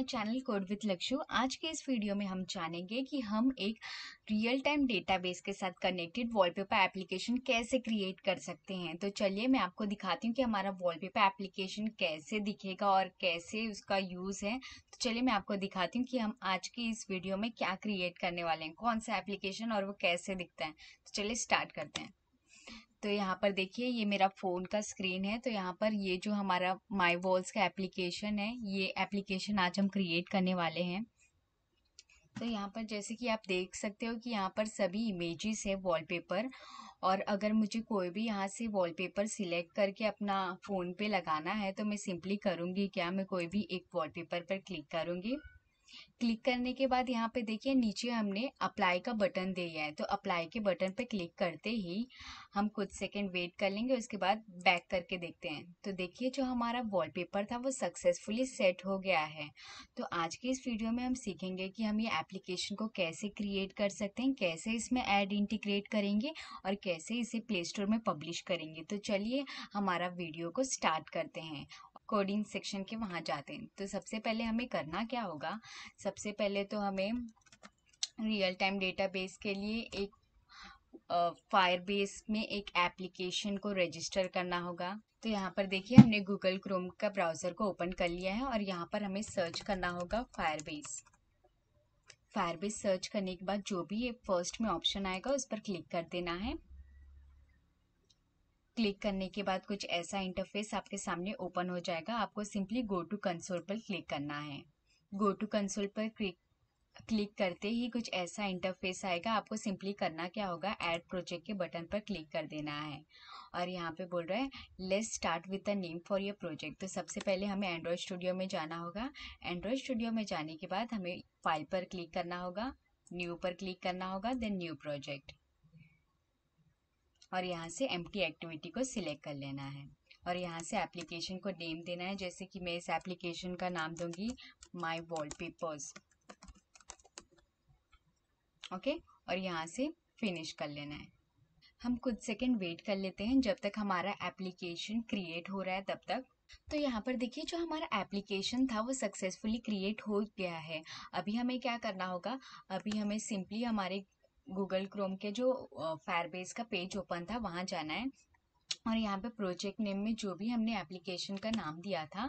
My channel code with Lakshu. आज के इस वीडियो में हम जानेंगे कि हम एक रियल टाइम डेटाबेस के साथ कनेक्टेड वॉलपेपर एप्लीकेशन कैसे क्रिएट कर सकते हैं। तो चलिए मैं आपको दिखाती हूँ कि हमारा वॉलपेपर एप्लीकेशन कैसे दिखेगा और कैसे उसका यूज़ है। तो चलिए मैं आपको दिखाती हूँ कि हम आज के इस वीडियो में क्या क्रिएट करने वाले हैं, कौन सा एप्लीकेशन और वो कैसे दिखता है। तो चलिए स्टार्ट करते हैं। तो यहाँ पर देखिए ये मेरा फ़ोन का स्क्रीन है। तो यहाँ पर ये जो हमारा माई वॉल्स का एप्लीकेशन है, ये एप्लीकेशन आज हम क्रिएट करने वाले हैं। तो यहाँ पर जैसे कि आप देख सकते हो कि यहाँ पर सभी इमेजेस है वॉलपेपर, और अगर मुझे कोई भी यहाँ से वॉलपेपर सिलेक्ट करके अपना फ़ोन पे लगाना है तो मैं सिंपली करूँगी क्या, मैं कोई भी एक वॉलपेपर पर क्लिक करूँगी। क्लिक करने के बाद यहाँ पे देखिए नीचे हमने अप्लाई का बटन दिया है। तो अप्लाई के बटन पे क्लिक करते ही हम कुछ सेकंड वेट कर लेंगे, उसके बाद बैक करके देखते हैं। तो देखिए जो हमारा वॉलपेपर था वो सक्सेसफुली सेट हो गया है। तो आज के इस वीडियो में हम सीखेंगे कि हम ये एप्लीकेशन को कैसे क्रिएट कर सकते हैं, कैसे इसमें ऐड इंटीग्रेट करेंगे और कैसे इसे प्ले स्टोर में पब्लिश करेंगे। तो चलिए हमारा वीडियो को स्टार्ट करते हैं, कोडिंग सेक्शन के वहाँ जाते हैं। तो सबसे पहले हमें करना क्या होगा, सबसे पहले तो हमें रियल टाइम डेटाबेस के लिए एक फायरबेस में एक एप्लीकेशन को रजिस्टर करना होगा। तो यहाँ पर देखिए हमने गूगल क्रोम का ब्राउज़र को ओपन कर लिया है और यहाँ पर हमें सर्च करना होगा फायरबेस। फायरबेस सर्च करने के बाद जो भी ये फर्स्ट में ऑप्शन आएगा उस पर क्लिक कर देना है। क्लिक करने के बाद कुछ ऐसा इंटरफेस आपके सामने ओपन हो जाएगा। आपको सिंपली गो टू कंसोल पर क्लिक करना है। गो टू कंसोल पर क्लिक करते ही कुछ ऐसा इंटरफेस आएगा। आपको सिंपली करना क्या होगा, ऐड प्रोजेक्ट के बटन पर क्लिक कर देना है और यहाँ पे बोल रहा है let's start with the name for your project. तो सबसे पहले हमें एंड्रॉयड स्टूडियो में जाना होगा। एंड्रॉयड स्टूडियो में जाने के बाद हमें फाइल पर क्लिक करना होगा, न्यू पर क्लिक करना होगा, देन न्यू प्रोजेक्ट, और यहाँ से एम्प्टी एक्टिविटी को सिलेक्ट कर लेना है और यहाँ से एप्लीकेशन को नेम देना है। जैसे कि मैं इस एप्लीकेशन का नाम दूंगी माय वॉलपेपर्स, ओके, और यहाँ से फिनिश कर लेना है। हम कुछ सेकंड वेट कर लेते हैं जब तक हमारा एप्लीकेशन क्रिएट हो रहा है तब तक। तो यहाँ पर देखिए जो हमारा एप्लीकेशन था वो सक्सेसफुली क्रिएट हो गया है। अभी हमें क्या करना होगा, अभी हमें सिंपली हमारे गूगल क्रोम के जो फायरबेस का पेज ओपन था वहाँ जाना है और यहाँ पे प्रोजेक्ट नेम में जो भी हमने एप्लीकेशन का नाम दिया था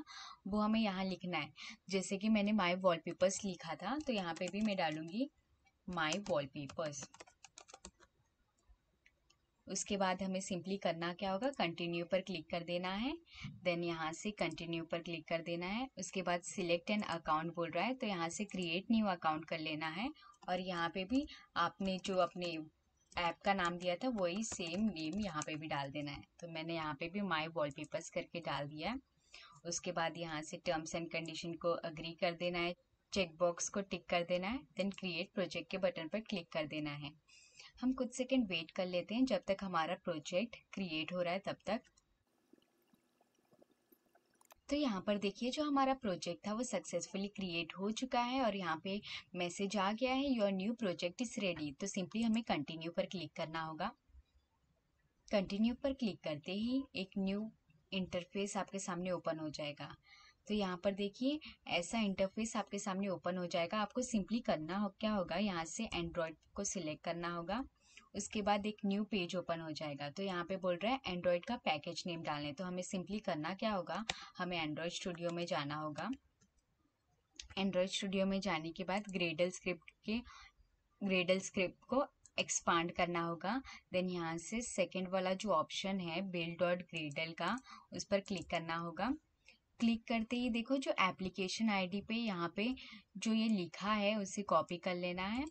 वो हमें यहाँ लिखना है। जैसे कि मैंने माय वॉलपेपर्स लिखा था तो यहाँ पे भी मैं डालूँगी माय वॉलपेपर्स। उसके बाद हमें सिंपली करना क्या होगा, कंटिन्यू पर क्लिक कर देना है, देन यहाँ से कंटिन्यू पर क्लिक कर देना है। उसके बाद सिलेक्ट एन अकाउंट बोल रहा है तो यहाँ से क्रिएट न्यू अकाउंट कर लेना है और यहाँ पे भी आपने जो अपने ऐप का नाम दिया था वही सेम नेम यहाँ पे भी डाल देना है। तो मैंने यहाँ पे भी माय वॉलपेपर्स करके डाल दिया। उसके बाद यहाँ से टर्म्स एंड कंडीशन को अग्री कर देना है, चेकबॉक्स को टिक कर देना है, देन क्रिएट प्रोजेक्ट के बटन पर क्लिक कर देना है। हम कुछ सेकंड वेट कर लेते हैं जब तक हमारा प्रोजेक्ट क्रिएट हो रहा है तब तक। तो यहाँ पर देखिए जो हमारा प्रोजेक्ट था वो सक्सेसफुली क्रिएट हो चुका है और यहाँ पे मैसेज आ गया है your new project is ready. तो सिंपली हमें कंटिन्यू पर क्लिक करना होगा। कंटिन्यू पर क्लिक करते ही एक न्यू इंटरफेस आपके सामने ओपन हो जाएगा। तो यहाँ पर देखिए ऐसा इंटरफेस आपके सामने ओपन हो जाएगा। आपको सिंपली करना क्या होगा, यहाँ से एंड्रॉयड को सिलेक्ट करना होगा। उसके बाद एक न्यू पेज ओपन हो जाएगा। तो यहाँ पे बोल रहा है एंड्रॉयड का पैकेज नेम डालने। तो हमें सिंपली करना क्या होगा, हमें एंड्रॉयड स्टूडियो में जाना होगा। एंड्रॉयड स्टूडियो में जाने के बाद ग्रेडल स्क्रिप्ट को एक्सपांड करना होगा। देन यहाँ से सेकेंड वाला जो ऑप्शन है बिल्ड डॉट ग्रेडल का, उस पर क्लिक करना होगा। क्लिक करते ही देखो जो एप्लीकेशन आईडी पे यहाँ पे जो ये लिखा है उसे कॉपी कर लेना है।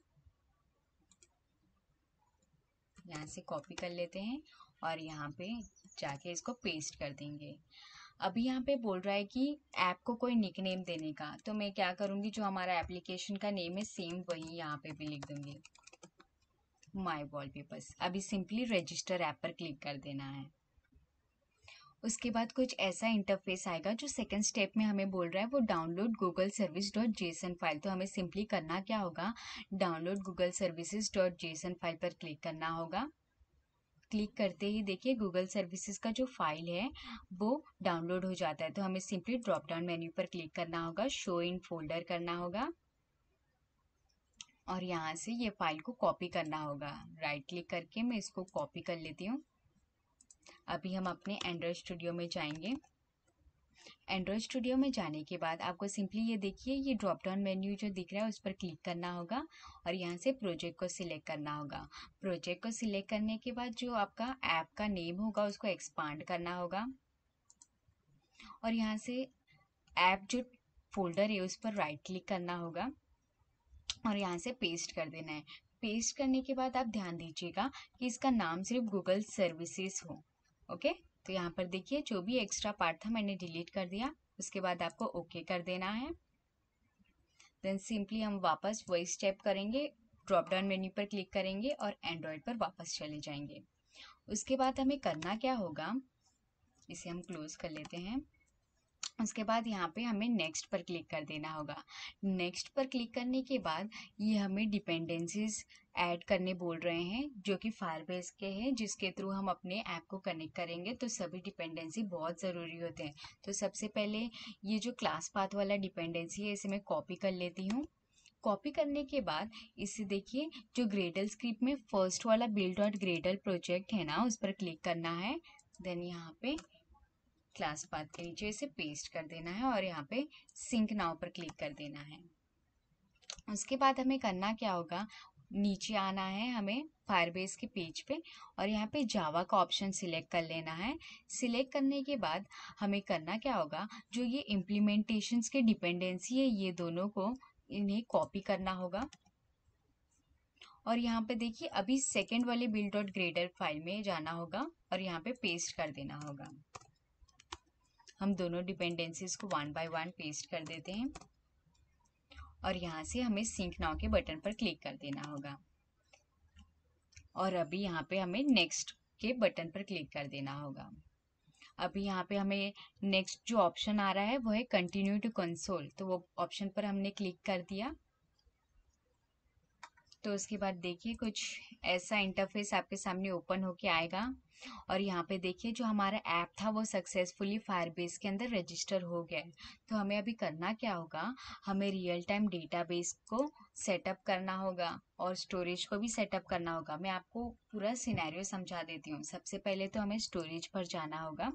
यहाँ से कॉपी कर लेते हैं और यहाँ पे जाके इसको पेस्ट कर देंगे। अभी यहाँ पे बोल रहा है कि ऐप को कोई निकनेम देने का, तो मैं क्या करूँगी, जो हमारा एप्लीकेशन का नेम है सेम वही यहाँ पे भी लिख दूँगी माय वॉलपेपर्स। अभी सिंपली रजिस्टर ऐप पर क्लिक कर देना है। उसके बाद कुछ ऐसा इंटरफेस आएगा जो सेकंड स्टेप में हमें बोल रहा है वो download Google service dot JSON file. तो हमें सिंपली करना क्या होगा, download Google services dot JSON file पर क्लिक करना होगा। क्लिक करते ही देखिए गूगल सर्विसेज का जो फाइल है वो डाउनलोड हो जाता है। तो हमें सिंपली ड्रॉप डाउन मेन्यू पर क्लिक करना होगा, शो इन फोल्डर करना होगा और यहाँ से ये फाइल को कॉपी करना होगा। राइट क्लिक करके मैं इसको कॉपी कर लेती हूँ। अभी हम अपने एंड्रॉयड स्टूडियो में जाएंगे। एंड्रॉयड स्टूडियो में जाने के बाद आपको सिंपली ये देखिए ये ड्रॉप डाउन मेन्यू जो दिख रहा है उस पर क्लिक करना होगा और यहाँ से प्रोजेक्ट को सिलेक्ट करना होगा। प्रोजेक्ट को सिलेक्ट करने के बाद जो आपका ऐप का नेम होगा उसको एक्सपांड करना होगा और यहाँ से ऐप जो फोल्डर है उस पर राइट क्लिक करना होगा और यहाँ से पेस्ट कर देना है। पेस्ट करने के बाद आप ध्यान दीजिएगा कि इसका नाम सिर्फ गूगल सर्विसेज हो। ओके, तो यहाँ पर देखिए जो भी एक्स्ट्रा पार्ट था मैंने डिलीट कर दिया। उसके बाद आपको ओके कर देना है। देन सिंपली हम वापस वही स्टेप करेंगे, ड्रॉप डाउन मेन्यू पर क्लिक करेंगे और एंड्रॉयड पर वापस चले जाएंगे। उसके बाद हमें करना क्या होगा, इसे हम क्लोज कर लेते हैं। उसके बाद यहाँ पे हमें नेक्स्ट पर क्लिक कर देना होगा। नेक्स्ट पर क्लिक करने के बाद ये हमें डिपेंडेंसीज ऐड करने बोल रहे हैं जो कि फायरबेस के हैं, जिसके थ्रू हम अपने ऐप को कनेक्ट करेंगे। तो सभी डिपेंडेंसी बहुत ज़रूरी होते हैं। तो सबसे पहले ये जो क्लास पाथ वाला डिपेंडेंसी है इसे मैं कॉपी कर लेती हूँ। कॉपी करने के बाद इसे देखिए जो ग्रेडल स्क्रिप्ट में फर्स्ट वाला build.gradle प्रोजेक्ट है ना उस पर क्लिक करना है। देन यहाँ पे क्लास पाथ के नीचे इसे पेस्ट कर देना है और यहाँ पे सिंक नाउ पर क्लिक कर देना है। उसके बाद हमें करना क्या होगा, नीचे आना है हमें फायरबेस के पेज पे और यहाँ पे जावा का ऑप्शन सिलेक्ट कर लेना है। सिलेक्ट करने के बाद हमें करना क्या होगा, जो ये इम्प्लीमेंटेशंस के डिपेंडेंसी है ये दोनों को इन्हें कॉपी करना होगा और यहाँ पे देखिए अभी सेकेंड वाले build.gradle फाइल में जाना होगा और यहाँ पे पेस्ट कर देना होगा। हम दोनों डिपेंडेंसीज को वन बाय वन पेस्ट कर देते हैं और यहाँ से हमें सिंक नाउ के बटन पर क्लिक कर देना होगा और अभी यहाँ पे हमें नेक्स्ट के बटन पर क्लिक कर देना होगा। अभी यहाँ पे हमें नेक्स्ट जो ऑप्शन आ रहा है वो है कंटिन्यू टू कंसोल, तो वो ऑप्शन पर हमने क्लिक कर दिया। तो उसके बाद देखिए कुछ ऐसा इंटरफेस आपके सामने ओपन होके आएगा और यहाँ पे देखिए जो हमारा ऐप था वो सक्सेसफुली फायरबेस के अंदर रजिस्टर हो गया है। तो हमें अभी करना क्या होगा, हमें रियल टाइम डेटाबेस को सेटअप करना होगा और स्टोरेज को भी सेटअप करना होगा। मैं आपको पूरा सिनेरियो समझा देती हूँ। सबसे पहले तो हमें स्टोरेज पर जाना होगा।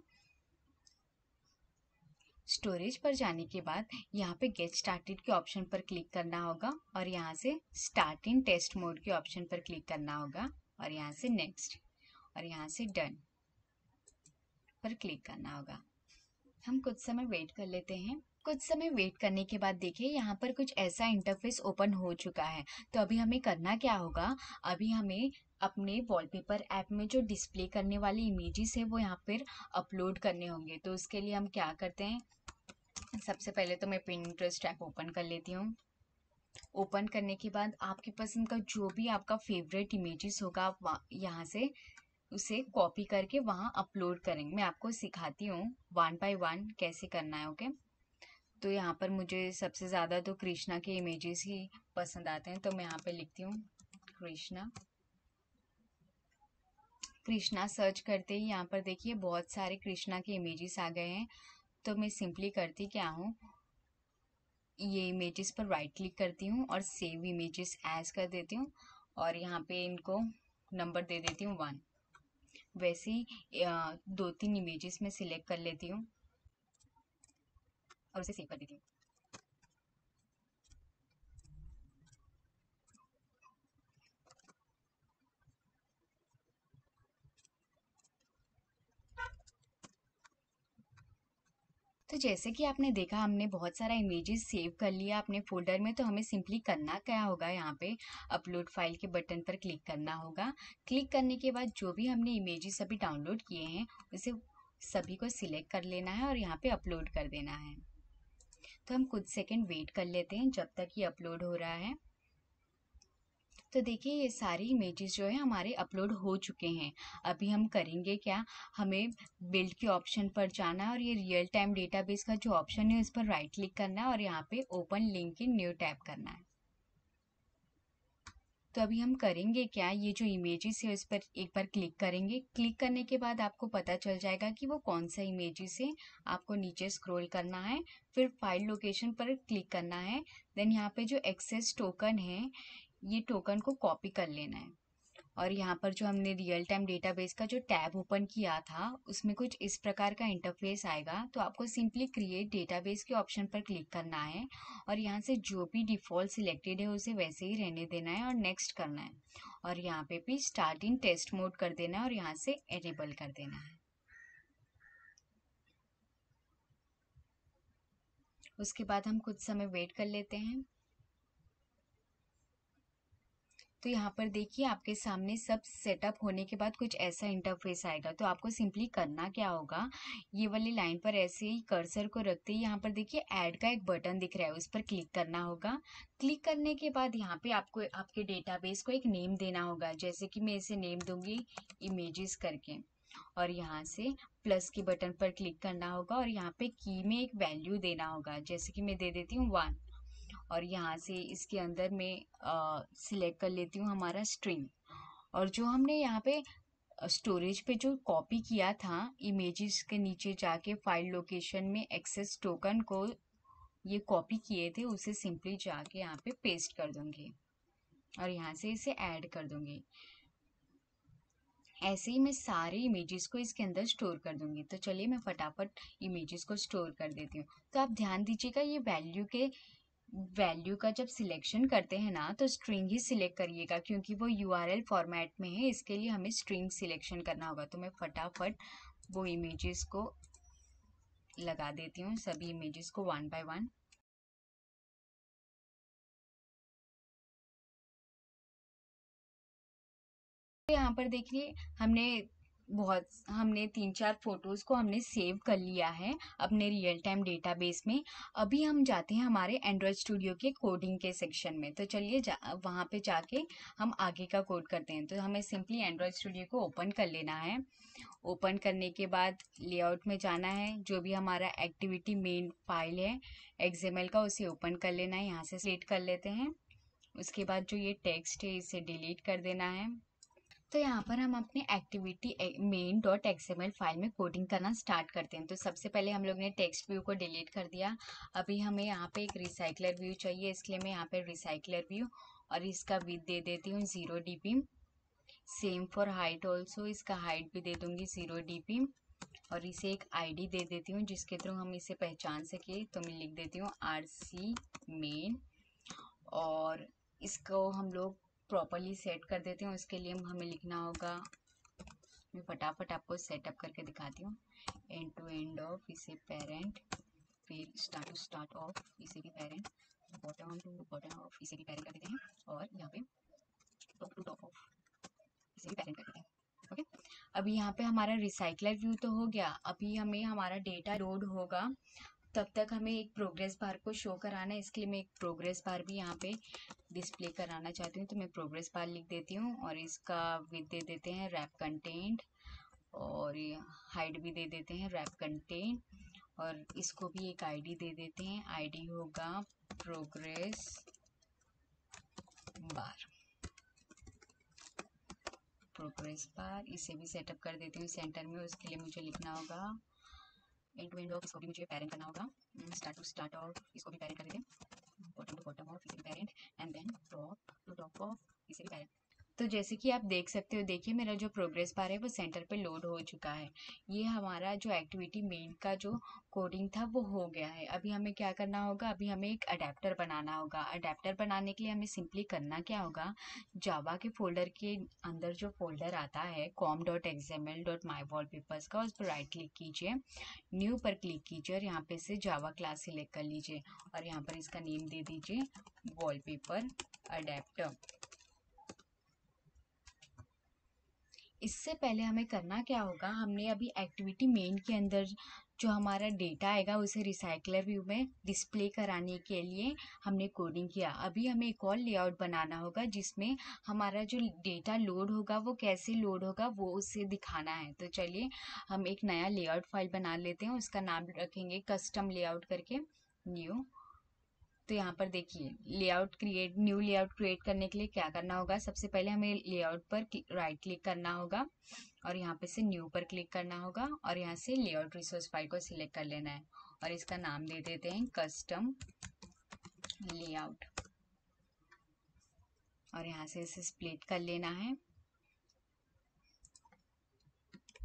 स्टोरेज पर जाने के बाद यहाँ पे गेट स्टार्टेड के ऑप्शन पर क्लिक करना होगा और यहाँ से स्टार्ट इन टेस्ट मोड के ऑप्शन पर क्लिक करना होगा और यहाँ से नेक्स्ट और यहाँ से डन पर क्लिक करना होगा। हम कुछ समय वेट कर लेते हैं। कुछ समय वेट करने के बाद देखिए यहाँ पर कुछ ऐसा इंटरफेस ओपन हो चुका है। तो अभी हमें करना क्या होगा, अभी हमें अपने वॉलपेपर ऐप में जो डिस्प्ले करने वाली इमेजेस है वो यहाँ पर अपलोड करने होंगे। तो उसके लिए हम क्या करते हैं, सबसे पहले तो मैं पिंटरेस्ट ऐप ओपन कर लेती हूँ। ओपन करने के बाद आपकी पसंद का जो भी आपका फेवरेट इमेजेस होगा आप यहाँ से उसे कॉपी करके वहाँ अपलोड करेंगे। मैं आपको सिखाती हूँ वन बाय वन कैसे करना है। ओके, तो यहाँ पर मुझे सबसे ज़्यादा तो कृष्णा के इमेजेस ही पसंद आते हैं, तो मैं यहाँ पे लिखती हूँ कृष्णा। सर्च करते ही यहाँ पर देखिए बहुत सारे कृष्णा के इमेजेस आ गए हैं। तो मैं सिंपली करती क्या हूँ, ये इमेजेस पर राइट क्लिक करती हूँ और सेव इमेजेस एज कर देती हूँ और यहाँ पे इनको नंबर दे देती हूँ 1। वैसे ही 2-3 इमेजेस में सिलेक्ट कर लेती हूँ और उसे सेव कर देती हूँ। तो जैसे कि आपने देखा हमने बहुत सारा इमेजेस सेव कर लिया अपने फोल्डर में। तो हमें सिंपली करना क्या होगा, यहाँ पे अपलोड फाइल के बटन पर क्लिक करना होगा। क्लिक करने के बाद जो भी हमने इमेजेस अभी डाउनलोड किए हैं उसे सभी को सिलेक्ट कर लेना है और यहाँ पे अपलोड कर देना है। तो हम कुछ सेकंड वेट कर लेते हैं जब तक ये अपलोड हो रहा है। तो देखिए ये सारी इमेजेस जो है हमारे अपलोड हो चुके हैं। अभी हम करेंगे क्या, हमें बिल्ड के ऑप्शन पर जाना है और ये रियल टाइम डेटाबेस का जो ऑप्शन है उस पर राइट क्लिक करना है और यहाँ पे open link in new tab करना है। तो अभी हम करेंगे क्या, ये जो इमेजेस है इस पर एक बार क्लिक करेंगे। क्लिक करने के बाद आपको पता चल जाएगा कि वो कौन सा इमेजेस है। आपको नीचे स्क्रॉल करना है, फिर फाइल लोकेशन पर क्लिक करना है। देन यहाँ पे जो एक्सेस टोकन है, ये टोकन को कॉपी कर लेना है। और यहाँ पर जो हमने रियल टाइम डेटाबेस का जो टैब ओपन किया था उसमें कुछ इस प्रकार का इंटरफेस आएगा। तो आपको सिंपली क्रिएट डेटाबेस के ऑप्शन पर क्लिक करना है और यहाँ से जो भी डिफ़ॉल्ट सिलेक्टेड है उसे वैसे ही रहने देना है और नेक्स्ट करना है। और यहाँ पे भी स्टार्ट इन टेस्ट मोड कर देना है और यहाँ से एनेबल कर देना है। उसके बाद हम कुछ समय वेट कर लेते हैं। तो यहाँ पर देखिए आपके सामने सब सेटअप होने के बाद कुछ ऐसा इंटरफेस आएगा। तो आपको सिंपली करना क्या होगा, ये वाली लाइन पर ऐसे ही कर्सर को रखते ही यहाँ पर देखिए ऐड का एक बटन दिख रहा है, उस पर क्लिक करना होगा। क्लिक करने के बाद यहाँ पे आपको आपके डेटाबेस को एक नेम देना होगा। जैसे कि मैं इसे नेम दूंगी इमेजेस करके, और यहाँ से प्लस के बटन पर क्लिक करना होगा और यहाँ पे की में एक वैल्यू देना होगा। जैसे कि मैं दे देती हूँ 1, और यहाँ से इसके अंदर मैं सिलेक्ट कर लेती हूँ हमारा स्ट्रिंग। और जो हमने यहाँ पे स्टोरेज पे जो कॉपी किया था इमेजेस के नीचे जाके फाइल लोकेशन में एक्सेस टोकन को ये कॉपी किए थे, उसे सिंपली जाके यहाँ पे पेस्ट कर दूँगी और यहाँ से इसे ऐड कर दूँगी। ऐसे ही मैं सारे इमेजेस को इसके अंदर स्टोर कर दूंगी। तो चलिए मैं फटाफट इमेजेस को स्टोर कर देती हूँ। तो आप ध्यान दीजिएगा, ये वैल्यू का जब सिलेक्शन करते हैं ना तो स्ट्रिंग ही सिलेक्ट करिएगा, क्योंकि वो यूआरएल फॉर्मेट में है। इसके लिए हमें स्ट्रिंग सिलेक्शन करना होगा। तो मैं फटाफट वो इमेजेस को लगा देती हूँ, सभी इमेजेस को 1 बाय 1। यहाँ पर देखिए हमने 3-4 फोटोज़ को हमने सेव कर लिया है अपने रियल टाइम डेटाबेस में। अभी हम जाते हैं हमारे एंड्रॉयड स्टूडियो के कोडिंग के सेक्शन में। तो चलिए वहाँ पे जाके हम आगे का कोड करते हैं। तो हमें सिंपली एंड्रॉयड स्टूडियो को ओपन कर लेना है। ओपन करने के बाद लेआउट में जाना है, जो भी हमारा एक्टिविटी मेन फाइल है XML का उसे ओपन कर लेना है। यहाँ से सेलेक्ट कर लेते हैं। उसके बाद जो ये टेक्स्ट है इसे डिलीट कर देना है। तो यहाँ पर हम अपने एक्टिविटी main.xml फाइल में कोडिंग करना स्टार्ट करते हैं। तो सबसे पहले हम लोग ने टेक्स्ट व्यू को डिलीट कर दिया। अभी हमें यहाँ पे एक रिसाइकलर व्यू चाहिए, इसलिए मैं यहाँ पे रिसाइकलर व्यू और इसका विड्थ दे देती हूँ 0 dp। Same for height also, इसका हाइट भी दे दूँगी 0 dp। और इसे एक ID दे देती हूँ जिसके थ्रू हम इसे पहचान सके। तो मैं लिख देती हूँ rc main, और इसको हम लोग प्रॉपरली सेट कर देते हैं। उसके लिए हमें लिखना होगा, मैं फटाफट आपको सेटअप करके दिखाती हूँ। एंड टू एंड ऑफ इसे पेरेंट, फिर स्टार्ट टू स्टार्ट ऑफ इसे भी parent, bottom to bottom of इसे भी पेरेंट कर देते हैं, और यहाँ पे टॉप टू टॉप ऑफ इसे भी पेरेंट कर देते हैं। ओके, अभी यहाँ पे हमारा रिसाइकलर व्यू तो हो गया। अभी हमें हमारा डेटा लोड होगा, तब तक हमें एक प्रोग्रेस बार को शो कराना है। इसके लिए मैं एक प्रोग्रेस बार भी यहाँ पे डिस्प्ले कराना चाहती हूँ। तो मैं प्रोग्रेस बार लिख देती हूँ और इसका विड्थ दे देते हैं रैप कंटेंट, और हाइट भी दे देते हैं रैप कंटेंट, और इसको भी एक ID दे देते हैं। ID होगा प्रोग्रेस बार, प्रोग्रेस बार। इसे भी सेटअप कर देती हूँ सेंटर में। उसके लिए मुझे लिखना होगा एंड टू एंड ऑफ, इसको भी मुझे पेरेंट करना होगा। स्टार्ट टू स्टार्ट ऑफ इसको भी पेरेंट कर देते हैं, बॉटम टू बॉटम ऑफ इसे भी parent, and then top to top of इसे भी पेरेंट। तो जैसे कि आप देख सकते हो, देखिए मेरा जो प्रोग्रेस बार है वो सेंटर पे लोड हो चुका है। ये हमारा जो एक्टिविटी मेन का जो कोडिंग था वो हो गया है। अभी हमें क्या करना होगा, अभी हमें एक अडेप्टर बनाना होगा। अडेप्टर बनाने के लिए हमें सिंपली करना क्या होगा, जावा के फोल्डर के अंदर जो फोल्डर आता है com.xml.mywallpapers का, उस पर राइट क्लिक कीजिए, न्यू पर क्लिक कीजिए और यहाँ पर से जावा क्लास सिलेक्ट कर लीजिए और यहाँ पर इसका नेम दे दीजिए वॉलपेपर अडेप्टर। इससे पहले हमें करना क्या होगा, हमने अभी एक्टिविटी मेन के अंदर जो हमारा डेटा आएगा उसे रिसाइकलर व्यू में डिस्प्ले कराने के लिए हमने कोडिंग किया। अभी हमें एक और लेआउट बनाना होगा जिसमें हमारा जो डेटा लोड होगा वो कैसे लोड होगा वो उसे दिखाना है। तो चलिए हम एक नया लेआउट फाइल बना लेते हैं। उसका नाम रखेंगे कस्टम लेआउट करके, न्यू तो यहाँ पर देखिए layout create, new layout create करने के लिए क्या करना होगा, सबसे पहले हमें लेआउट पर राइट क्लिक करना होगा और यहाँ पे से न्यू पर क्लिक करना होगा और यहाँ से लेआउट रिसोर्स फाइल को सिलेक्ट कर लेना है और इसका नाम दे देते हैं कस्टम लेआउट और यहाँ से इसे स्प्लिट कर लेना है।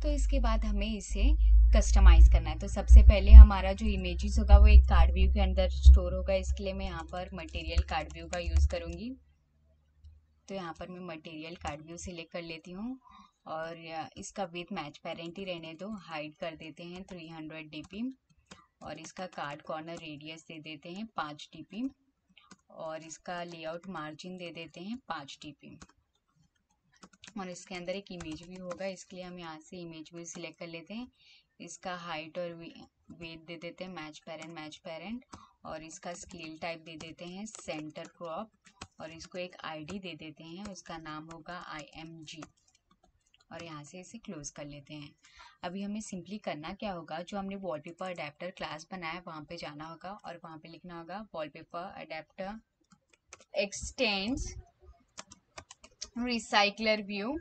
तो इसके बाद हमें इसे कस्टमाइज करना है। तो सबसे पहले हमारा जो इमेजेस होगा वो एक कार्ड व्यू के अंदर स्टोर होगा, इसके लिए मैं यहाँ पर मटेरियल कार्ड व्यू का यूज़ करूँगी। तो यहाँ पर मैं मटेरियल कार्ड व्यू सिलेक्ट कर लेती हूँ और इसका विथ मैच पेरेंट ही रहने दो, हाइट कर देते हैं 300 dp और इसका कार्ड कॉर्नर रेडियस दे देते हैं 5 dp और इसका लेआउट मार्जिन दे देते हैं 5 dp और इसके अंदर एक इमेज व्यू होगा, इसके लिए हम यहाँ से इमेज व्यू सिलेक्ट कर लेते हैं। इसका हाइट और वेट दे देते हैं मैच पेरेंट और इसका स्केल टाइप दे देते हैं सेंटर क्रॉप और इसको एक आईडी दे देते हैं, उसका नाम होगा IMG और यहाँ से इसे क्लोज कर लेते हैं। अभी हमें सिंपली करना क्या होगा, जो हमने वॉलपेपर अडेप्टर क्लास बनाया वहाँ पे जाना होगा और वहाँ पे लिखना होगा wallpaper adapter extends recycler view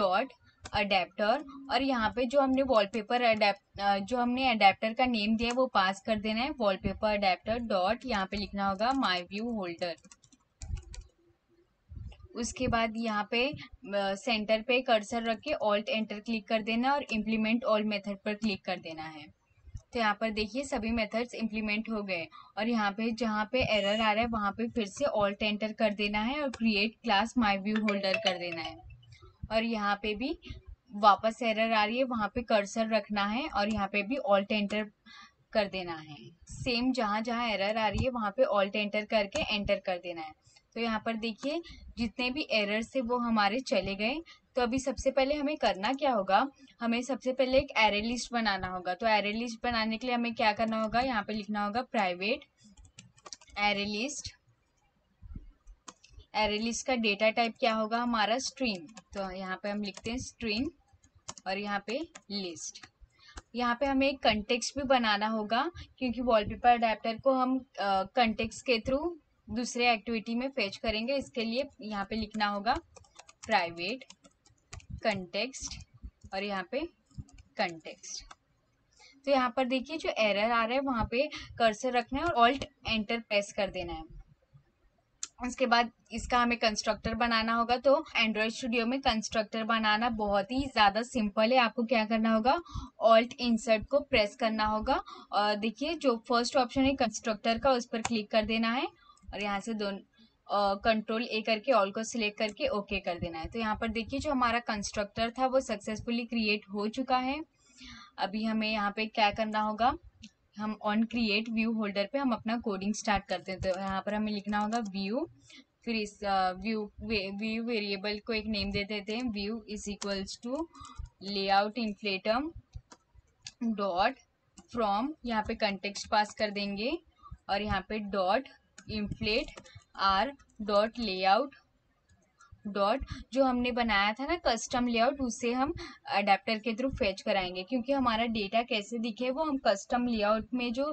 dot adapter और यहाँ पे जो हमने वॉलपेपर अडेप्टर का नेम दिया है वो पास कर देना है वॉलपेपर अडेप्टर डॉट, यहाँ पे लिखना होगा माई व्यू होल्डर। उसके बाद यहाँ पे सेंटर पे कर्सर रख के ऑल्ट एंटर क्लिक कर देना और इम्प्लीमेंट ऑल मेथड पर क्लिक कर देना है। तो यहाँ पर देखिए सभी मेथड्स इम्प्लीमेंट हो गए और यहाँ पे जहाँ पे एरर आ रहा है वहाँ पे फिर से ऑल्ट एंटर कर देना है और create class my view holder कर देना है और यहाँ पे भी वापस एरर आ रही है वहाँ पे कर्सर रखना है और यहाँ पे भी ऑल्ट एंटर कर देना है। सेम जहाँ जहाँ एरर आ रही है वहाँ पे ऑल्ट एंटर करके एंटर कर देना है। तो यहाँ पर देखिए जितने भी एरर्स थे वो हमारे चले गए। तो अभी सबसे पहले हमें करना क्या होगा, हमें सबसे पहले एक एरे लिस्ट बनाना होगा। तो एरे लिस्ट बनाने के लिए हमें क्या करना होगा, यहाँ पे लिखना होगा private array list. Array list का डेटा टाइप क्या होगा हमारा स्ट्रिंग, तो यहाँ पे हम लिखते हैं स्ट्रिंग और यहाँ पे लिस्ट। यहाँ पे हमें एक कंटेक्स्ट भी बनाना होगा क्योंकि वॉलपेपर अडेप्टर को हम कंटेक्स्ट के थ्रू दूसरे एक्टिविटी में फेच करेंगे, इसके लिए यहाँ पे लिखना होगा प्राइवेट कंटेक्स्ट और यहाँ पे कंटेक्स्ट। तो यहाँ पर देखिए जो एरर आ रहा है वहाँ पे कर्सर रखना है और ऑल्ट एंटर प्रेस कर देना है। उसके बाद इसका हमें कंस्ट्रक्टर बनाना होगा। तो एंड्रॉयड स्टूडियो में कंस्ट्रक्टर बनाना बहुत ही ज़्यादा सिंपल है, आपको क्या करना होगा ऑल्ट इंसर्ट को प्रेस करना होगा और देखिए जो फर्स्ट ऑप्शन है कंस्ट्रक्टर का उस पर क्लिक कर देना है और यहाँ से कंट्रोल A करके ऑल को सिलेक्ट करके ओके कर देना है। तो यहाँ पर देखिए जो हमारा कंस्ट्रक्टर था वो सक्सेसफुली क्रिएट हो चुका है। अभी हमें यहाँ पे क्या करना होगा, हम ऑन क्रिएट व्यू होल्डर पे हम अपना कोडिंग स्टार्ट करते हैं। तो यहाँ पर हमें लिखना होगा व्यू, फिर इस व्यू वेरिएबल को एक नेम दे देते हैं view is equals to layout inflater dot from, यहाँ पे कंटेक्स्ट पास कर देंगे और यहाँ पे dot inflate R dot layout dot, जो हमने बनाया था ना कस्टम लेआउट उसे हम अडेप्टर के थ्रू फेच कराएंगे क्योंकि हमारा डेटा कैसे दिखे वो हम कस्टम लेआउट में जो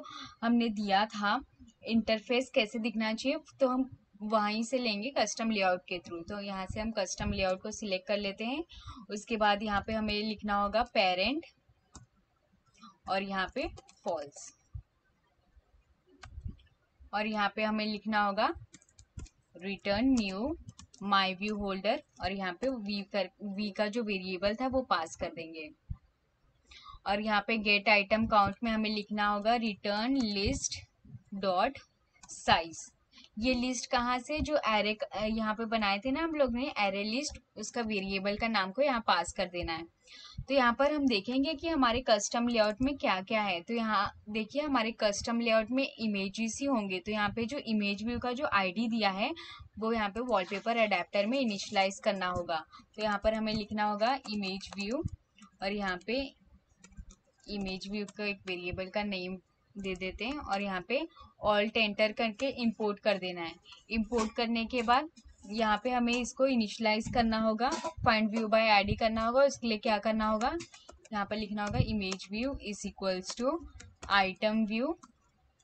हमने दिया था इंटरफेस कैसे दिखना चाहिए तो हम वहीं से लेंगे कस्टम लेआउट के थ्रू। तो यहाँ से हम कस्टम लेआउट को सिलेक्ट कर लेते हैं। उसके बाद यहाँ पे हमें लिखना होगा पेरेंट और यहाँ पे फॉल्स और यहाँ पे हमें लिखना होगा return new my view holder और यहाँ पे वी का जो वेरिएबल था वो पास कर देंगे और यहाँ पे गेट आइटम काउंट में हमें लिखना होगा रिटर्न लिस्ट डॉट साइज। ये लिस्ट कहाँ से, जो एरे यहाँ पे बनाए थे ना हम लोग ने एरे लिस्ट, उसका वेरिएबल का नाम को यहाँ पास कर देना है। तो यहाँ पर हम देखेंगे कि हमारे कस्टम लेआउट में क्या क्या है। तो यहाँ देखिए हमारे कस्टम लेआउट में इमेजेस ही होंगे। तो यहाँ पे जो इमेज व्यू का जो आईडी दिया है वो यहाँ पे वॉलपेपर अडेप्टर में इनिशियलाइज करना होगा। तो यहाँ पर हमें लिखना होगा इमेज व्यू और यहाँ पे इमेज व्यू का एक वेरिएबल का नेम दे देते हैं और यहाँ पे ऑल्ट एंटर करके इंपोर्ट कर देना है। इंपोर्ट करने के बाद यहाँ पे हमें इसको इनिशियलाइज करना होगा, फाइंड व्यू बाय आईडी करना होगा। उसके लिए क्या करना होगा, यहाँ पर लिखना होगा image view is equals to item view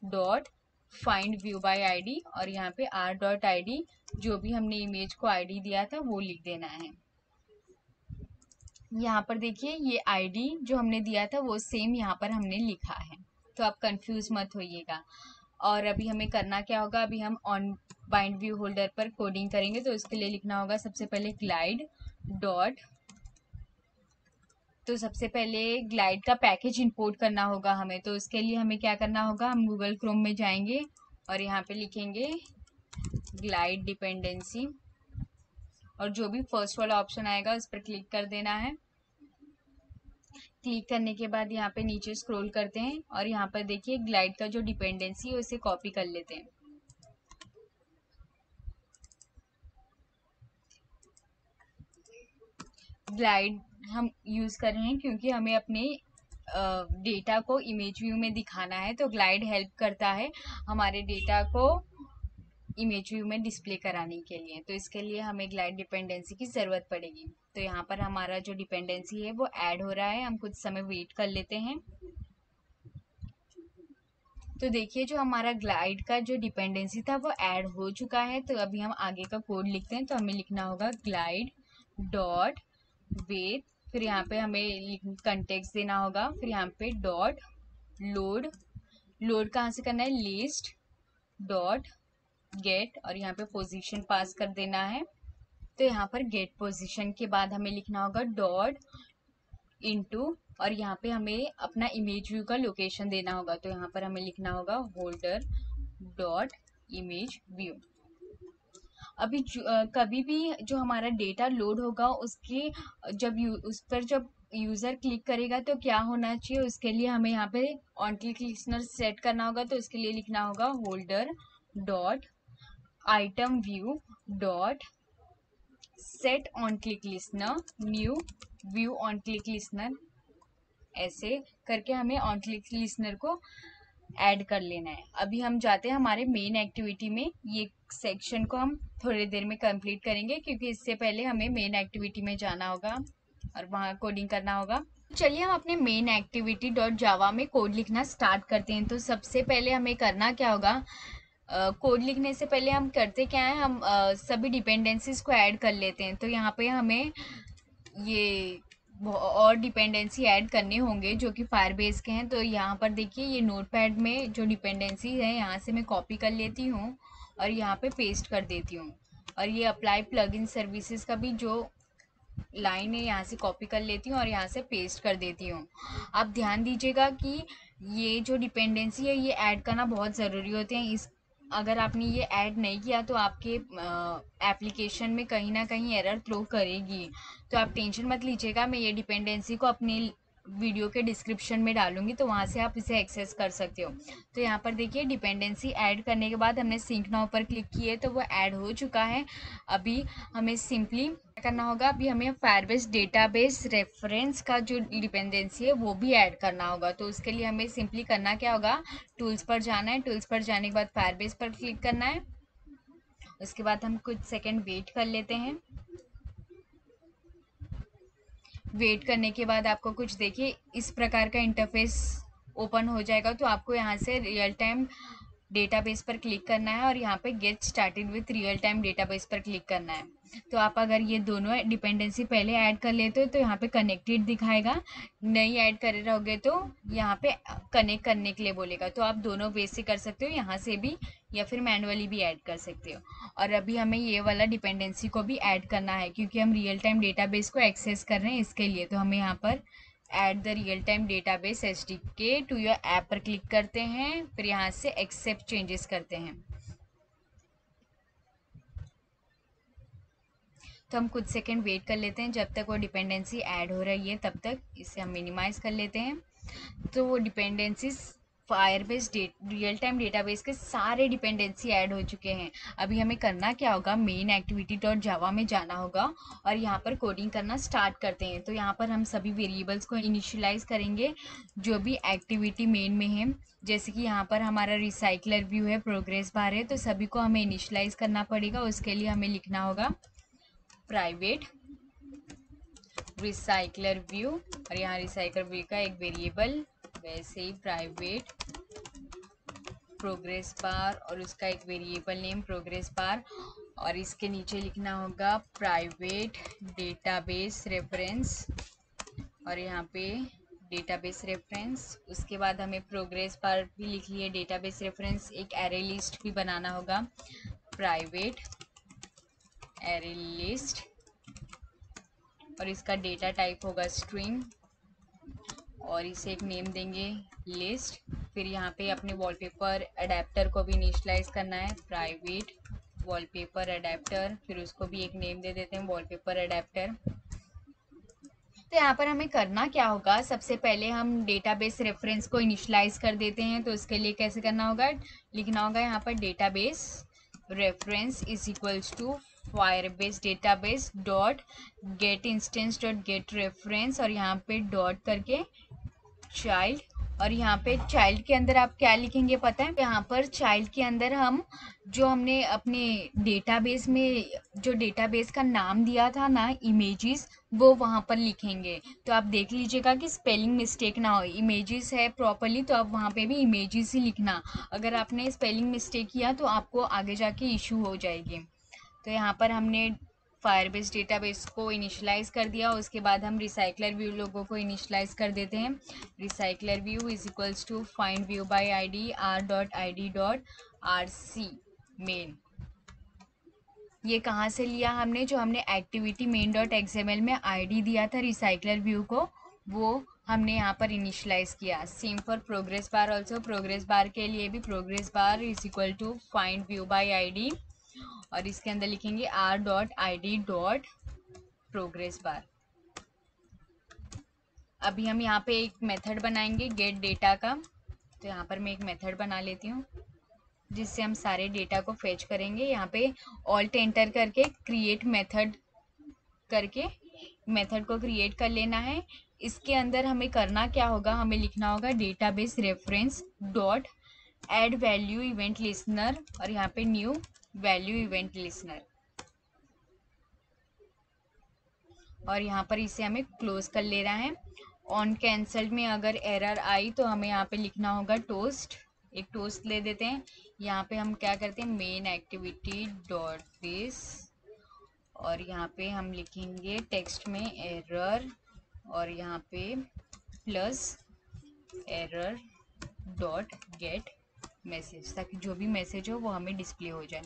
dot find view by ID और यहाँ पे आर डॉट आईडी जो भी हमने इमेज को आईडी दिया था वो लिख देना है। यहाँ पर देखिए ये आईडी जो हमने दिया था वो सेम यहाँ पर हमने लिखा है, तो आप कंफ्यूज मत होइएगा। और अभी हमें करना क्या होगा, अभी हम ऑन बाइंड व्यू होल्डर पर कोडिंग करेंगे, तो इसके लिए लिखना होगा सबसे पहले ग्लाइड डॉट, तो सबसे पहले ग्लाइड का पैकेज इंपोर्ट करना होगा हमें। तो इसके लिए हमें क्या करना होगा, हम गूगल क्रोम में जाएंगे और यहाँ पे लिखेंगे ग्लाइड डिपेंडेंसी और जो भी फर्स्ट वाला ऑप्शन आएगा उस पर क्लिक कर देना है। क्लिक करने के बाद यहाँ पे नीचे स्क्रॉल करते हैं और यहाँ पर देखिए ग्लाइड का जो डिपेंडेंसी है उसे कॉपी कर लेते हैं। ग्लाइड हम यूज कर रहे हैं क्योंकि हमें अपने डेटा को इमेज व्यू में दिखाना है, तो ग्लाइड हेल्प करता है हमारे डेटा को इमेज व्यू में डिस्प्ले कराने के लिए। तो इसके लिए हमें ग्लाइड डिपेंडेंसी की ज़रूरत पड़ेगी, तो यहाँ पर हमारा जो डिपेंडेंसी है वो ऐड हो रहा है, हम कुछ समय वेट कर लेते हैं। तो देखिए जो हमारा ग्लाइड का जो डिपेंडेंसी था वो ऐड हो चुका है। तो अभी हम आगे का कोड लिखते हैं, तो हमें लिखना होगा ग्लाइड डॉट वेट, फिर यहाँ पे हमें कंटेक्स्ट देना होगा, फिर यहाँ पे डॉट लोड, लोड कहाँ से करना है, लिस्ट डॉट गेट और यहाँ पे पोजीशन पास कर देना है। तो यहाँ पर गेट पोजीशन के बाद हमें लिखना होगा डॉट इनटू और यहाँ पे हमें अपना इमेज व्यू का लोकेशन देना होगा, तो यहाँ पर हमें लिखना होगा होल्डर डॉट इमेज व्यू। अभी कभी भी जो हमारा डेटा लोड होगा उसकी उस पर जब यूज़र क्लिक करेगा तो क्या होना चाहिए, उसके लिए हमें यहाँ पे ऑन क्लिक लिसनर सेट करना होगा। तो इसके लिए लिखना होगा holder dot item view dot set on click listener new view on click listener, ऐसे करके हमें ऑन क्लिक लिसनर को ऐड कर लेना है। अभी हम जाते हैं हमारे मेन एक्टिविटी में, ये सेक्शन को हम थोड़ी देर में कंप्लीट करेंगे क्योंकि इससे पहले हमें मेन एक्टिविटी में जाना होगा और वहाँ कोडिंग करना होगा। चलिए हम अपने मेन एक्टिविटी डॉट जावा में कोड लिखना स्टार्ट करते हैं। तो सबसे पहले हमें करना क्या होगा, कोड लिखने से पहले हम करते क्या है, हम सभी डिपेंडेंसीज को ऐड कर लेते हैं। तो यहाँ पे हमें ये और डिपेंडेंसी ऐड करने होंगे जो कि फायरबेस के हैं। तो यहाँ पर देखिए ये नोटपैड में जो डिपेंडेंसी है यहाँ से मैं कॉपी कर लेती हूँ और यहाँ पे पेस्ट कर देती हूँ, और ये अप्लाई प्लगइन सर्विसेज का भी जो लाइन है यहाँ से कॉपी कर लेती हूँ और यहाँ से पेस्ट कर देती हूँ। आप ध्यान दीजिएगा कि ये जो डिपेंडेंसी है ये ऐड करना बहुत ज़रूरी होते हैं। अगर आपने ये ऐड नहीं किया तो आपके एप्लीकेशन में कहीं ना कहीं एरर थ्रो करेगी। तो आप टेंशन मत लीजिएगा, मैं ये डिपेंडेंसी को अपने वीडियो के डिस्क्रिप्शन में डालूंगी तो वहाँ से आप इसे एक्सेस कर सकते हो। तो यहाँ पर देखिए डिपेंडेंसी ऐड करने के बाद हमने सिंक नाउ पर क्लिक किए तो वो ऐड हो चुका है। अभी हमें सिंपली क्या करना होगा, अभी हमें फायरबेस डेटाबेस रेफरेंस का जो डिपेंडेंसी है वो भी ऐड करना होगा। तो उसके लिए हमें सिंपली करना क्या होगा, टूल्स पर जाना है, टूल्स पर जाने के बाद फायरबेस पर क्लिक करना है, उसके बाद हम कुछ सेकेंड वेट कर लेते हैं। वेट करने के बाद आपको कुछ देखिए इस प्रकार का इंटरफेस ओपन हो जाएगा। तो आपको यहाँ से रियल टाइम डेटाबेस पर क्लिक करना है और यहाँ पे get started with real time database पर क्लिक करना है। तो आप अगर ये दोनों डिपेंडेंसी पहले ऐड कर लेते हो तो यहाँ पे कनेक्टेड दिखाएगा, नहीं ऐड करे रहोगे तो यहाँ पे कनेक्ट करने के लिए बोलेगा। तो आप दोनों वे से कर सकते हो, यहाँ से भी या फिर मैनुअली भी ऐड कर सकते हो। और अभी हमें ये वाला डिपेंडेंसी को भी ऐड करना है क्योंकि हम रियल टाइम डेटाबेस को एक्सेस कर रहे हैं, इसके लिए तो हमें यहाँ पर add the real time database SDK to your app पर क्लिक करते हैं, फिर यहाँ से एक्सेप्ट चेंजेस करते हैं। तो हम कुछ सेकंड वेट कर लेते हैं जब तक वो डिपेंडेंसी ऐड हो रही है, तब तक इसे हम मिनिमाइज कर लेते हैं। तो वो dependencies Firebase real time database के सारे डिपेंडेंसी ऐड हो चुके हैं। अभी हमें करना क्या होगा, मेन एक्टिविटी डॉट जावा में जाना होगा और यहाँ पर कोडिंग करना स्टार्ट करते हैं। तो यहाँ पर हम सभी वेरिएबल्स को इनिशियलाइज करेंगे जो भी एक्टिविटी मेन में है, जैसे कि यहाँ पर हमारा रिसाइकलर व्यू है, प्रोग्रेस बार है, तो सभी को हमें इनिशियलाइज करना पड़ेगा। उसके लिए हमें लिखना होगा प्राइवेट रिसाइकलर व्यू और यहाँ रिसाइकलर व्यू का एक वेरिएबल, वैसे ही प्राइवेट प्रोग्रेस बार और उसका एक वेरिएबल नेम प्रोग्रेस बार, और इसके नीचे लिखना होगा प्राइवेट डेटाबेस रेफरेंस और यहाँ पे डेटाबेस रेफरेंस। उसके बाद हमें प्रोग्रेस बार भी लिख लिए। डेटाबेस रेफरेंस एक एरे लिस्ट भी बनाना होगा, प्राइवेट एरे लिस्ट, और इसका डेटा टाइप होगा स्ट्रिंग और इसे एक नेम देंगे लिस्ट। फिर यहाँ पे अपने वॉलपेपर अडेप्टर को भी इनिशियलाइज करना है, प्राइवेट वॉलपेपर अडेप्टर, फिर उसको भी एक नेम दे देते हैं वॉलपेपर अडेप्टर। तो यहाँ पर हमें करना क्या होगा, सबसे पहले हम डेटाबेस रेफरेंस को इनिशियलाइज कर देते हैं। तो उसके लिए कैसे करना होगा, लिखना होगा यहाँ पर database reference is equals to Firebase database dot get instance dot get reference और यहाँ पे डॉट करके चाइल्ड, और यहाँ पे चाइल्ड के अंदर आप क्या लिखेंगे पता है, यहाँ पर चाइल्ड के अंदर हम जो हमने अपने डेटाबेस में जो डेटाबेस का नाम दिया था ना इमेजेस, वो वहाँ पर लिखेंगे। तो आप देख लीजिएगा कि स्पेलिंग मिस्टेक ना हो, इमेजेस है प्रॉपरली तो आप वहाँ पे भी इमेजेस ही लिखना। अगर आपने स्पेलिंग मिस्टेक किया तो आपको आगे जाके इशू हो जाएगी। तो यहाँ पर हमने फायरबेस डेटाबेस को इनिशियलाइज़ कर दिया। उसके बाद हम रिसाइकलर व्यू लोगों को इनिशियलाइज़ कर देते हैं। Recycler view is equals to find view by ID R dot ID dot R C main. ये कहाँ से लिया हमने, जो हमने एक्टिविटी मेन डॉट एक्सएमएल में आईडी दिया था रिसाइकलर व्यू को, वो हमने यहाँ पर इनिशियलाइज़ किया। Same for progress bar also, progress bar के लिए भी progress bar is equal to find view by ID और इसके अंदर लिखेंगे R dot I D dot progress bar. अभी हम यहाँ पे एक मेथड बनाएंगे गेट डेटा का, तो यहाँ पर मैं एक मेथड बना लेती हूँ जिससे हम सारे डेटा को फेच करेंगे। यहाँ पे ऑल्ट एंटर करके क्रिएट मेथड करके मेथड को क्रिएट कर लेना है। इसके अंदर हमें करना क्या होगा, हमें लिखना होगा database reference dot add value event listener और यहाँ पे न्यू वैल्यू इवेंट लिसनर, और यहाँ पर इसे हमें क्लोज कर लेना है। ऑन कैंसल्ड में अगर एरर आई तो हमें यहाँ पे लिखना होगा टोस्ट, एक टोस्ट ले देते हैं। यहाँ पे हम क्या करते हैं मेन एक्टिविटी डॉट दिस और यहाँ पे हम लिखेंगे टेक्स्ट में एरर और यहाँ पे plus error dot get message, ताकि जो भी मैसेज हो वो हमें डिस्प्ले हो जाए।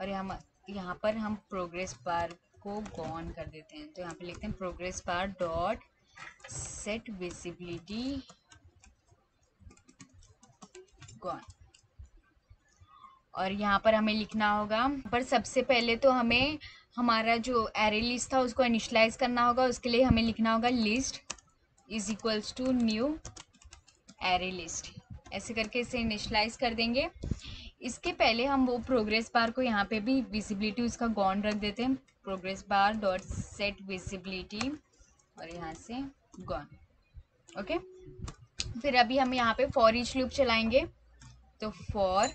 और हम यहाँ पर हम प्रोग्रेस बार को गॉन कर देते हैं। तो यहाँ पे लिखते हैं progress bar dot set visibility gone, और यहाँ पर हमें लिखना होगा, पर सबसे पहले तो हमें हमारा जो एरे लिस्ट था उसको इनिशियलाइज करना होगा। उसके लिए हमें लिखना होगा list is equals to new array list, ऐसे करके इसे इनिशियलाइज कर देंगे। इसके पहले हम वो प्रोग्रेस बार को यहाँ पे भी विजिबिलिटी उसका गॉन रख देते हैं, progress bar dot set visibility और यहाँ से गॉन। ओके, फिर अभी हम यहाँ पे फॉर ईच लूप चलाएंगे। तो फॉर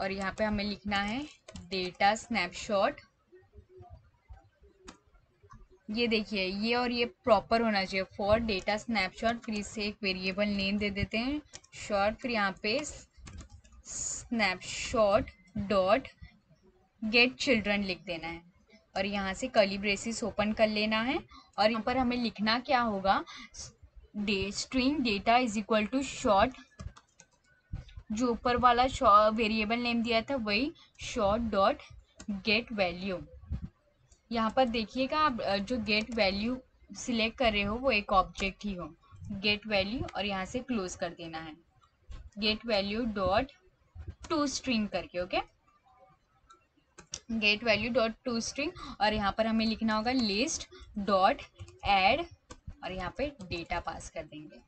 और यहाँ पे हमें लिखना है डेटा स्नैपशॉट। ये देखिए ये और ये प्रॉपर होना चाहिए, फॉर डेटा स्नैपशॉट, फिर इसे एक वेरिएबल नेम दे देते हैं शॉर्ट, फिर यहाँ पे स्नैपशॉट डॉट गेट चिल्ड्रन लिख देना है और यहाँ से कर्ली ब्रेसेस ओपन कर लेना है। और यहाँ पर हमें लिखना क्या होगा, string data is equal to short, जो ऊपर वाला वेरिएबल नेम दिया था वही शॉर्ट डॉट गेट वैल्यू। यहाँ पर देखिएगा आप जो गेट वैल्यू सिलेक्ट कर रहे हो वो एक ऑब्जेक्ट ही हो, गेट वैल्यू, और यहाँ से क्लोज कर देना है get value dot to string करके। Okay, get value dot to string, और यहाँ पर हमें लिखना होगा लिस्ट डॉट एड और यहाँ पे डेटा पास कर देंगे।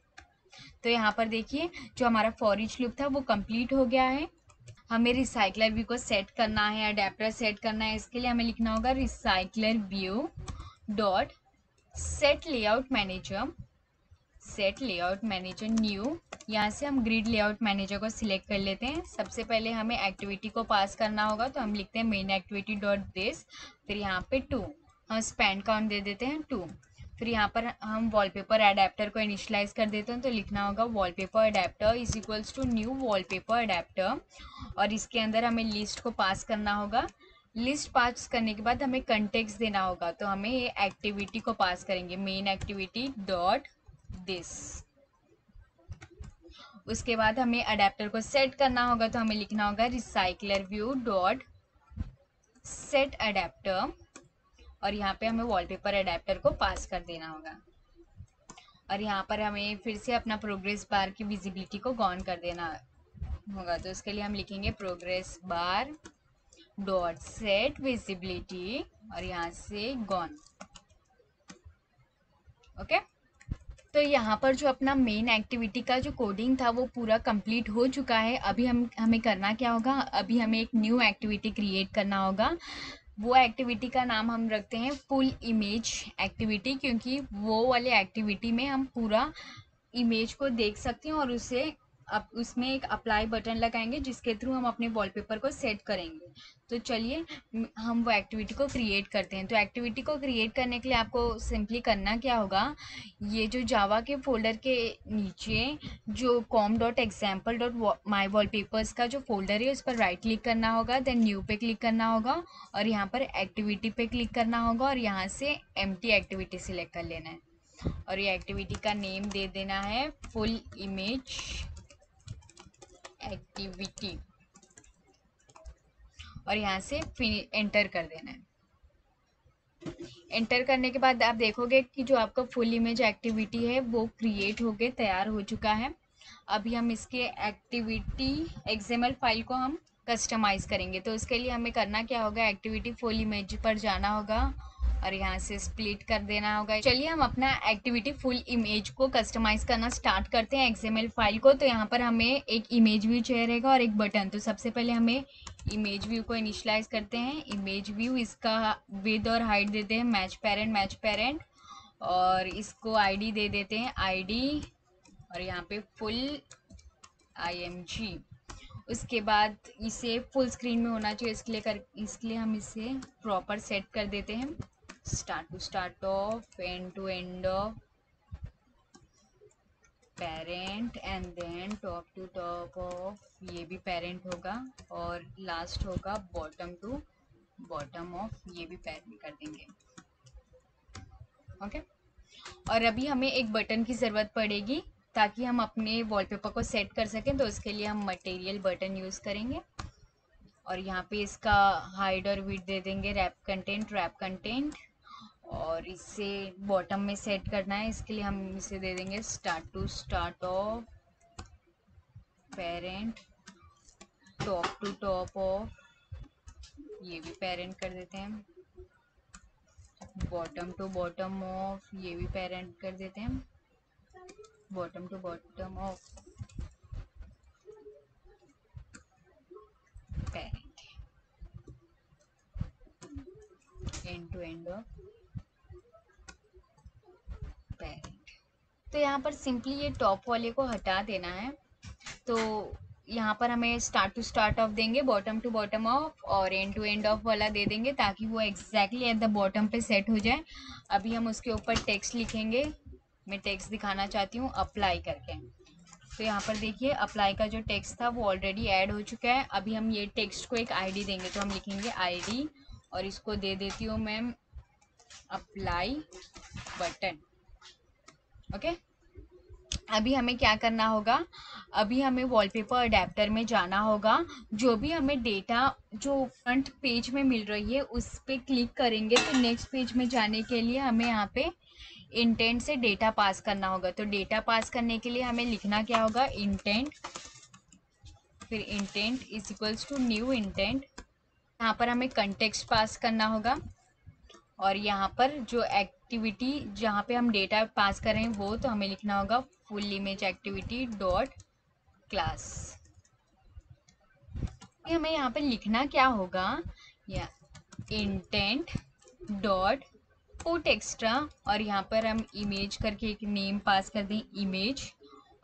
तो यहाँ पर देखिए जो हमारा फॉर ईच लूप था वो कंप्लीट हो गया है। हमें रिसाइकलर व्यू को सेट करना है, अडेप्टर सेट करना है। इसके लिए हमें लिखना होगा recycler view dot set layout manager, set layout manager new, यहाँ से हम ग्रिड लेआउट मैनेजर को सिलेक्ट कर लेते हैं। सबसे पहले हमें एक्टिविटी को पास करना होगा, तो हम लिखते हैं मेन एक्टिविटी डॉट दिस, फिर यहाँ पे टू, हम स्पैन काउंट दे देते हैं टू, फिर यहाँ पर हम वॉलपेपर अडेप्टर को इनिशियलाइज कर देते हैं, तो लिखना होगा wallpaper adapter is equals to new wallpaper adapter, और इसके अंदर हमें लिस्ट को पास करना होगा। लिस्ट पास करने के बाद हमें कंटेक्स्ट देना होगा, तो हमें ये एक्टिविटी को पास करेंगे, मेन एक्टिविटी डॉट दिस। उसके बाद हमें अडेप्टर को सेट करना होगा, तो हमें लिखना होगा recycler view dot set adapter, और यहाँ पे हमें वॉलपेपर अडेप्टर को पास कर देना होगा। और यहाँ पर हमें फिर से अपना प्रोग्रेस बार की विजिबिलिटी को गॉन कर देना होगा, तो इसके लिए हम लिखेंगे progress bar dot set visibility और यहाँ से गॉन। ओके, तो यहाँ पर जो अपना मेन एक्टिविटी का जो कोडिंग था वो पूरा कंप्लीट हो चुका है। अभी हमें करना क्या होगा, अभी हमें एक न्यू एक्टिविटी क्रिएट करना होगा। वो एक्टिविटी का नाम हम रखते हैं फुल इमेज एक्टिविटी, क्योंकि वो वाले एक्टिविटी में हम पूरा इमेज को देख सकते हैं और उसे अब उसमें एक अप्लाई बटन लगाएंगे जिसके थ्रू हम अपने वॉलपेपर को सेट करेंगे। तो चलिए हम वो एक्टिविटी को क्रिएट करते हैं। तो एक्टिविटी को क्रिएट करने के लिए आपको सिंपली करना क्या होगा, ये जो जावा के फोल्डर के नीचे जो com.example.mywallpapers का जो फोल्डर है उस पर राइट क्लिक करना होगा, देन न्यू पे क्लिक करना होगा और यहाँ पर एक्टिविटी पे क्लिक करना होगा और यहाँ से एम्प्टी एक्टिविटी सिलेक्ट कर लेना है और ये एक्टिविटी का नेम दे देना है फुल इमेज एक्टिविटी और यहाँ से फिर एंटर कर देना है। एंटर करने के बाद आप देखोगे कि जो आपका फुल इमेज एक्टिविटी है वो क्रिएट होके तैयार हो चुका है। अभी हम इसके एक्टिविटी एक्सएमएल फाइल को हम कस्टमाइज करेंगे, तो उसके लिए हमें करना क्या होगा, एक्टिविटी फुल इमेज पर जाना होगा और यहाँ से स्प्लिट कर देना होगा। चलिए हम अपना एक्टिविटी फुल इमेज को कस्टमाइज करना स्टार्ट करते हैं एक्सएमएल फाइल को। तो यहाँ पर हमें एक इमेज व्यू चाहिए रहेगा और एक बटन। तो सबसे पहले हमें इमेज व्यू को इनिशियलाइज करते हैं। इमेज व्यू इसका विड्थ और हाइट देते हैं मैच पेरेंट और इसको आईडी दे देते हैं आईडी और यहाँ पे फुल IMG। उसके बाद इसे फुल स्क्रीन में होना चाहिए, इसके लिए हम इसे प्रॉपर सेट कर देते हैं, start to start of, end to end of, parent and then top to top of, ये भी पेरेंट होगा और लास्ट होगा बॉटम टू बॉटम ऑफ, ये भी पेरेंट कर देंगे। ओके, और अभी हमें एक बटन की ज़रूरत पड़ेगी ताकि हम अपने वॉलपेपर को सेट कर सकें, तो उसके लिए हम मटेरियल बटन यूज़ करेंगे और यहाँ पे इसका हाइड और विड्थ दे देंगे रैप कंटेंट और इसे बॉटम में सेट करना है। इसके लिए हम इसे दे देंगे start to start of, parent, top to top of, ये भी पेरेंट कर देते हैं, बॉटम टू बॉटम ऑफ, ये भी पेरेंट कर देते हैं, bottom to bottom of, end to end of, parent. तो यहाँ पर सिंपली ये टॉप वाले को हटा देना है, तो यहाँ पर हमें स्टार्ट टू स्टार्ट ऑफ देंगे, बॉटम टू बॉटम ऑफ और एंड टू एंड ऑफ वाला दे देंगे ताकि वो एग्जैक्टली एट द बॉटम पे सेट हो जाए। अभी हम उसके ऊपर टेक्स्ट लिखेंगे, मैं टेक्स्ट दिखाना चाहती हूँ अप्लाई करके। तो यहाँ पर देखिए अप्लाई का जो टेक्स्ट था वो ऑलरेडी ऐड हो चुका है। अभी हम ये टेक्स्ट को एक आईडी देंगे, तो हम लिखेंगे आईडी और इसको दे देती हूँ मैम अप्लाई बटन। ओके, अभी हमें क्या करना होगा, अभी हमें वॉलपेपर अडेप्टर में जाना होगा, जो भी हमें डेटा जो फ्रंट पेज में मिल रही है उस पर क्लिक करेंगे। तो नेक्स्ट पेज में जाने के लिए हमें यहाँ पे इंटेंट से डेटा पास करना होगा। तो डेटा पास करने के लिए हमें लिखना क्या होगा, इंटेंट, फिर intent is equals to new intent. यहाँ पर हमें कंटेक्स्ट पास करना होगा और यहाँ पर जो एक्टिविटी जहाँ पे हम डेटा पास कर रहे हैं वो, तो हमें लिखना होगा full image activity dot class. हमें यहाँ पर लिखना क्या होगा, या इंटेंट डॉट पुट एक्स्ट्रा और यहाँ पर हम इमेज करके एक नेम पास कर दें इमेज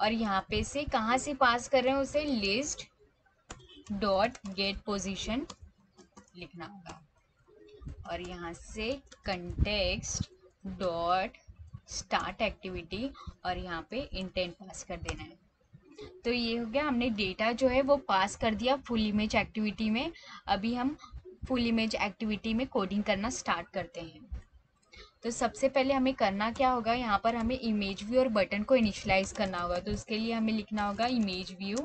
और यहाँ पे से कहाँ से पास कर रहे हैं उसे लिस्ट डॉट गेट पोजिशन लिखना होगा और यहाँ से कंटेक्स्ट डॉट स्टार्ट एक्टिविटी और यहाँ पे इंटेंट पास कर देना है। तो ये हो गया, हमने डेटा जो है वो पास कर दिया फुल इमेज एक्टिविटी में। अभी हम फुल इमेज एक्टिविटी में कोडिंग करना स्टार्ट करते हैं। तो सबसे पहले हमें करना क्या होगा, यहाँ पर हमें इमेज व्यू और बटन को इनिशियलाइज करना होगा। तो उसके लिए हमें लिखना होगा इमेज व्यू,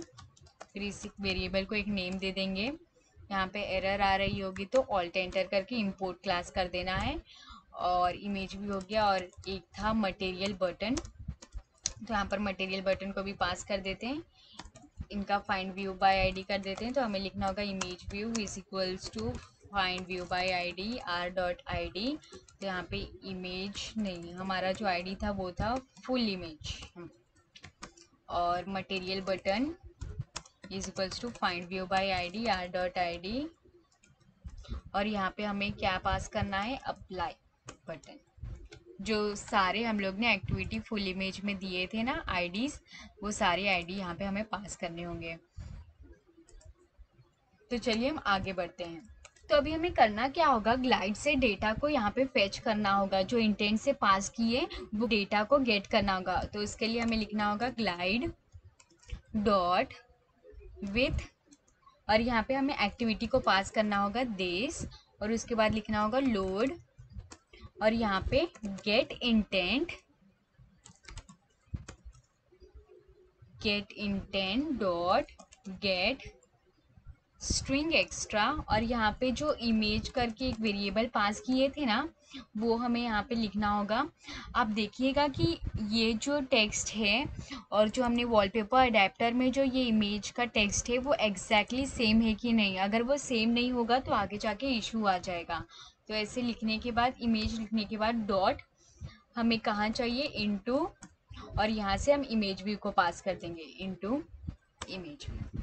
फिर इस वेरिएबल को एक नेम दे देंगे। यहाँ पे एरर आ रही होगी तो ऑल्ट एंटर करके इंपोर्ट क्लास कर देना है। और इमेज भी हो गया और एक था मटेरियल बटन, तो यहाँ पर मटेरियल बटन को भी पास कर देते हैं। इनका फाइंड व्यू बाय आईडी कर देते हैं। तो हमें लिखना होगा image view is equals to find view by ID R dot ID. तो यहाँ पे इमेज नहीं, हमारा जो आईडी था वो था फुल इमेज, और material button is equals to find view by ID R dot ID, और यहाँ पे हमें क्या पास करना है, अप्लाई बटन। जो सारे हम लोग ने एक्टिविटी फुल इमेज में दिए थे ना आईडीज, वो सारे आईडी यहाँ पे हमें पास करने होंगे। तो चलिए हम आगे बढ़ते हैं। तो अभी हमें करना क्या होगा, ग्लाइड से डेटा को यहाँ पे फेच करना होगा, जो इंटेंट से पास किए वो डेटा को गेट करना होगा। तो इसके लिए हमें लिखना होगा ग्लाइड डॉट विथ, और यहाँ पे हमें एक्टिविटी को पास करना होगा दिस, और उसके बाद लिखना होगा लोड, और यहाँ पे get intent dot get string extra, और यहाँ पे जो इमेज करके एक वेरिएबल पास किए थे ना वो हमें यहाँ पे लिखना होगा। आप देखिएगा कि ये जो टेक्स्ट है और जो हमने वॉलपेपर अडेप्टर में जो ये इमेज का टेक्स्ट है वो एग्जैक्टली सेम है कि नहीं। अगर वो सेम नहीं होगा तो आगे जाके इशू आ जाएगा। तो ऐसे लिखने के बाद, इमेज लिखने के बाद डॉट हमें कहाँ चाहिए, इनटू, और यहाँ से हम इमेज व्यू को पास कर देंगे इनटू इमेज व्यू।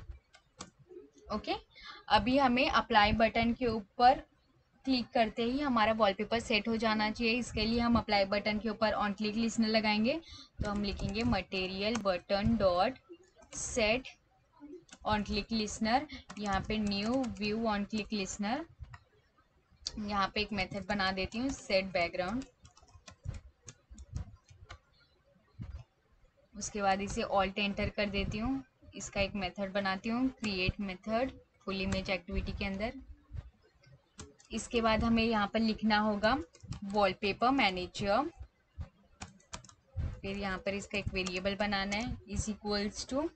ओके, अभी हमें अप्लाई बटन के ऊपर क्लिक करते ही हमारा वॉलपेपर सेट हो जाना चाहिए। इसके लिए हम अप्लाई बटन के ऊपर ऑन क्लिक लिस्टनर लगाएंगे। तो हम लिखेंगे material button dot set on click listener, यहाँ पे new view on click listener. यहाँ पे एक मेथड बना देती हूँ सेट बैकग्राउंड, उसके बाद इसे ऑल्ट एंटर कर देती हूँ। इसका एक मेथड बनाती हूँ create method full image activity के अंदर। इसके बाद हमें यहाँ पर लिखना होगा वॉलपेपर मैनेजर, फिर यहाँ पर इसका एक वेरिएबल बनाना है is equals to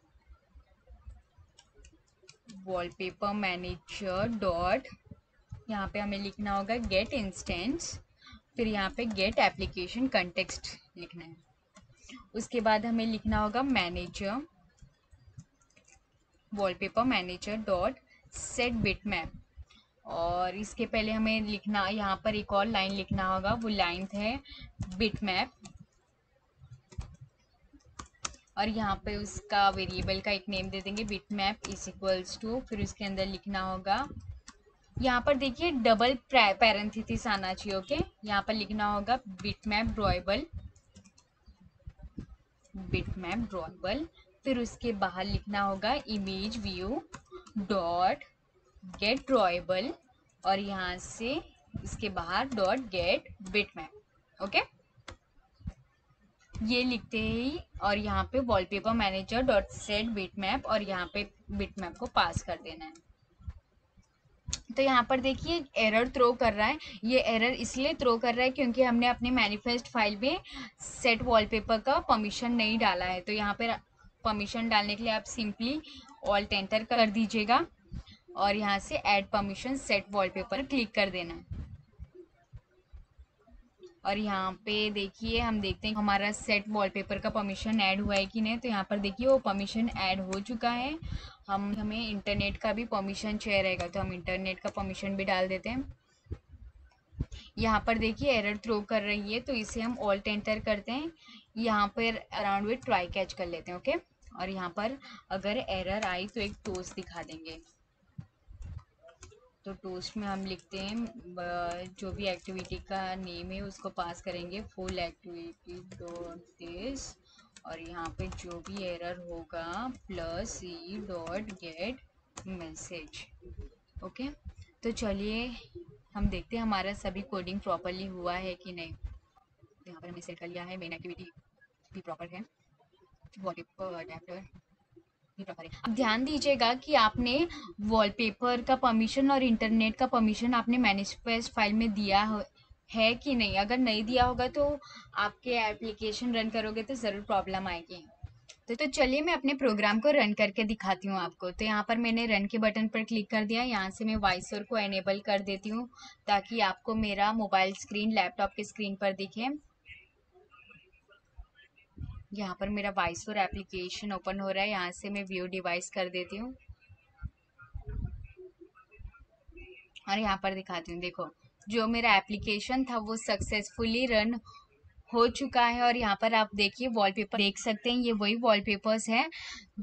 wallpaper manager dot, यहाँ पे हमें लिखना होगा गेट इंस्टेंस, फिर यहाँ पे गेट एप्लीकेशन कंटेक्स्ट लिखना है। उसके बाद हमें लिखना होगा manager wallpaper manager dot set bitmap, और इसके पहले हमें लिखना, यहाँ पर एक और लाइन लिखना होगा, वो लाइन है बिटमैप, और यहाँ पे उसका वेरिएबल का एक नेम दे देंगे बिटमैप इज इक्वल्स टू, फिर उसके अंदर लिखना होगा, यहाँ पर देखिए डबल पैरेंथेसिस आना चाहिए। ओके, यहाँ पर लिखना होगा बिटमैप ड्रॉएबल, फिर उसके बाहर लिखना होगा image view dot get drawable, और यहाँ से इसके बाहर डॉट गेट बिटमैप। ओके, ये लिखते ही, और यहाँ पे wallpaper manager dot set bitmap, और यहाँ पे बिटमैप को पास कर देना है। तो यहाँ पर देखिए एरर थ्रो कर रहा है। ये एरर इसलिए थ्रो कर रहा है क्योंकि हमने अपने मैनिफेस्ट फाइल में सेट वॉलपेपर का परमिशन नहीं डाला है। तो यहाँ पर परमिशन डालने के लिए आप सिंपली ऑल्ट एंटर कर दीजिएगा, और यहाँ से add permission set wallpaper click कर देना। और यहाँ पे देखिए हम देखते हैं हमारा सेट वॉलपेपर का परमिशन ऐड हुआ है कि नहीं। तो यहाँ पर देखिए वो परमिशन ऐड हो चुका है। हमें इंटरनेट का भी परमिशन चाहिए रहेगा, तो हम इंटरनेट का परमिशन भी डाल देते हैं। यहाँ पर देखिए एरर थ्रो कर रही है, तो इसे हम ऑल्ट एंटर करते हैं। यहाँ पर अराउंड विथ ट्राई कैच कर लेते हैं। ओके, और यहाँ पर अगर एरर आई तो एक टोस्ट दिखा देंगे। तो टोस्ट में हम लिखते हैं जो भी एक्टिविटी का नेम है उसको पास करेंगे फुल एक्टिविटी डॉट दिस, और यहाँ पे जो भी एरर होगा प्लस ई डॉट गेट मैसेज। ओके, तो चलिए हम देखते हैं हमारा सभी कोडिंग प्रॉपरली हुआ है कि नहीं। सकते हैं। यहाँ पर हमने सेट कर लिया है, मेन एक्टिविटी भी प्रॉपर है, वॉलपेपर अडैप्टर भी प्रॉपर है। अब ध्यान दीजिएगा कि आपने वॉलपेपर का परमिशन और इंटरनेट का परमिशन आपने मैनिफेस्ट फाइल में दिया है कि नहीं। अगर नहीं दिया होगा तो आपके एप्लीकेशन रन करोगे तो ज़रूर प्रॉब्लम आएगी। तो चलिए मैं अपने प्रोग्राम को रन करके दिखाती हूँ आपको। तो यहाँ पर मैंने रन के बटन पर क्लिक कर दिया। यहाँ से मैं वाइसर को एनेबल कर देती हूँ ताकि आपको मेरा मोबाइल स्क्रीन लैपटॉप के स्क्रीन पर दिखे। यहाँ पर मेरा वाइसर एप्लीकेशन ओपन हो रहा है। यहाँ से मैं व्यू डिवाइस कर देती हूँ और यहाँ पर दिखाती हूँ। देखो, जो मेरा एप्लीकेशन था वो सक्सेसफुली रन हो चुका है और यहाँ पर आप देखिए वॉलपेपर देख सकते हैं। ये वही वॉलपेपर्स हैं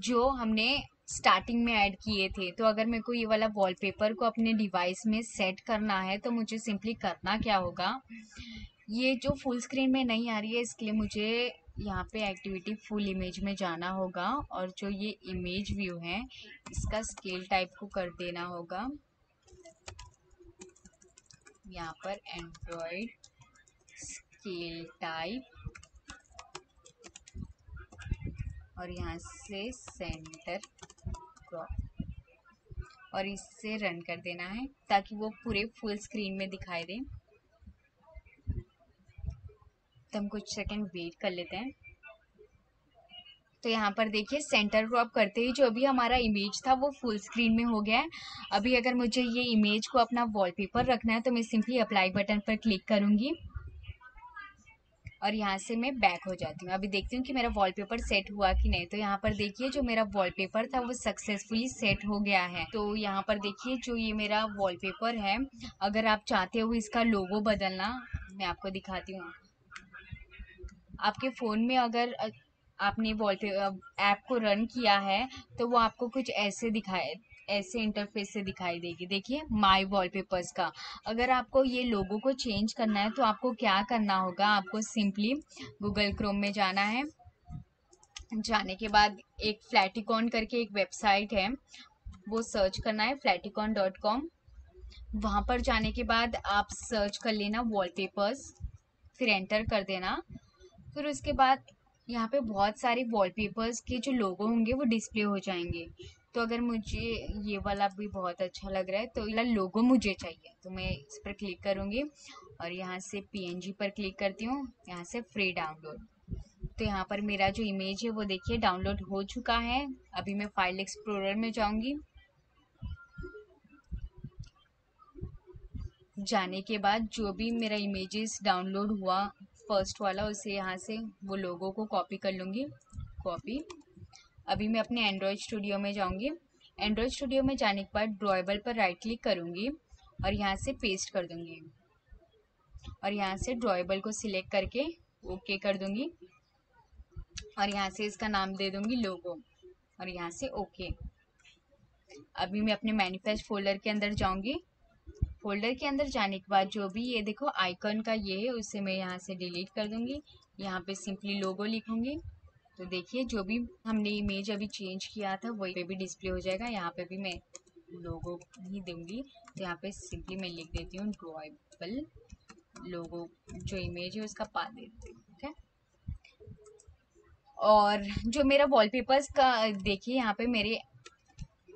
जो हमने स्टार्टिंग में ऐड किए थे। तो अगर मेरे को ये वाला वॉलपेपर को अपने डिवाइस में सेट करना है तो मुझे सिंपली करना क्या होगा, ये जो फुल स्क्रीन में नहीं आ रही है इसके लिए मुझे यहाँ पे एक्टिविटी फुल इमेज में जाना होगा और जो ये इमेज व्यू है इसका स्केल टाइप को कर देना होगा। यहाँ पर एंड्रॉयड स्केल टाइप और यहाँ से सेंटर क्रॉप और इससे रन कर देना है ताकि वो पूरे फुल स्क्रीन में दिखाई दे। तो हम कुछ सेकंड वेट कर लेते हैं। तो यहाँ पर देखिए सेंटर क्रॉप करते ही जो अभी हमारा इमेज था वो फुल स्क्रीन में हो गया है। अभी अगर मुझे ये इमेज को अपना वॉलपेपर रखना है तो मैं सिंपली अप्लाई बटन पर क्लिक करूँगी और यहाँ से मैं बैक हो जाती हूँ। अभी देखती हूँ कि मेरा वॉलपेपर सेट हुआ कि नहीं। तो यहाँ पर देखिए जो मेरा वॉलपेपर था वो सक्सेसफुली सेट हो गया है। तो यहाँ पर देखिए जो ये मेरा वॉलपेपर है, अगर आप चाहते हो इसका लोगो बदलना, मैं आपको दिखाती हूँ। आपके फ़ोन में अगर आपने वॉलपेपर ऐप को रन किया है तो वो आपको कुछ ऐसे दिखाए, ऐसे इंटरफेस से दिखाई देगी। देखिए माय वॉलपेपर्स का। अगर आपको ये लोगो को चेंज करना है तो आपको क्या करना होगा, आपको सिंपली गूगल क्रोम में जाना है। जाने के बाद एक फ्लैटिकॉन करके एक वेबसाइट है वो सर्च करना है, flatiicon.com। वहाँ पर जाने के बाद आप सर्च कर लेना वॉलपेपर्स, फिर एंटर कर देना। फिर उसके बाद यहाँ पे बहुत सारे वॉलपेपर्स के जो लोगो होंगे वो डिस्प्ले हो जाएंगे। तो अगर मुझे ये वाला भी बहुत अच्छा लग रहा है तो ये लोगो मुझे चाहिए, तो मैं इस पर क्लिक करूँगी और यहाँ से PNG पर क्लिक करती हूँ, यहाँ से फ्री डाउनलोड। तो यहाँ पर मेरा जो इमेज है वो देखिए डाउनलोड हो चुका है। अभी मैं फाइल एक्सप्लोरर में जाऊँगी। जाने के बाद जो भी मेरा इमेजेस डाउनलोड हुआ फर्स्ट वाला, उसे यहाँ से वो लोगो को कॉपी कर लूँगी। कॉपी। अभी मैं अपने एंड्रॉयड स्टूडियो में जाऊँगी। एंड्रॉयड स्टूडियो में जाने के बाद ड्रॉएबल पर राइट क्लिक करूँगी और यहाँ से पेस्ट कर दूँगी और यहाँ से ड्रॉएबल को सिलेक्ट करके ओके कर दूँगी और यहाँ से इसका नाम दे दूँगी लोगो और यहाँ से ओके। अभी मैं अपने मैनिफेस्ट फोल्डर के अंदर जाऊँगी। फोल्डर के अंदर जाने के बाद जो भी ये देखो आइकन का ये है उसे मैं यहाँ से डिलीट कर दूँगी। यहाँ पे सिंपली लोगो लिखूँगी। तो देखिए जो भी हमने इमेज अभी चेंज किया था वही पे भी डिस्प्ले हो जाएगा। यहाँ पे भी मैं लोगो ही दूँगी। तो यहाँ पे सिंपली मैं लिख देती हूँ ड्रॉएबल लोगो, जो इमेज है उसका पा देती हूँ। ठीक है। और जो मेरा वॉलपेपर्स का देखिए यहाँ पे मेरे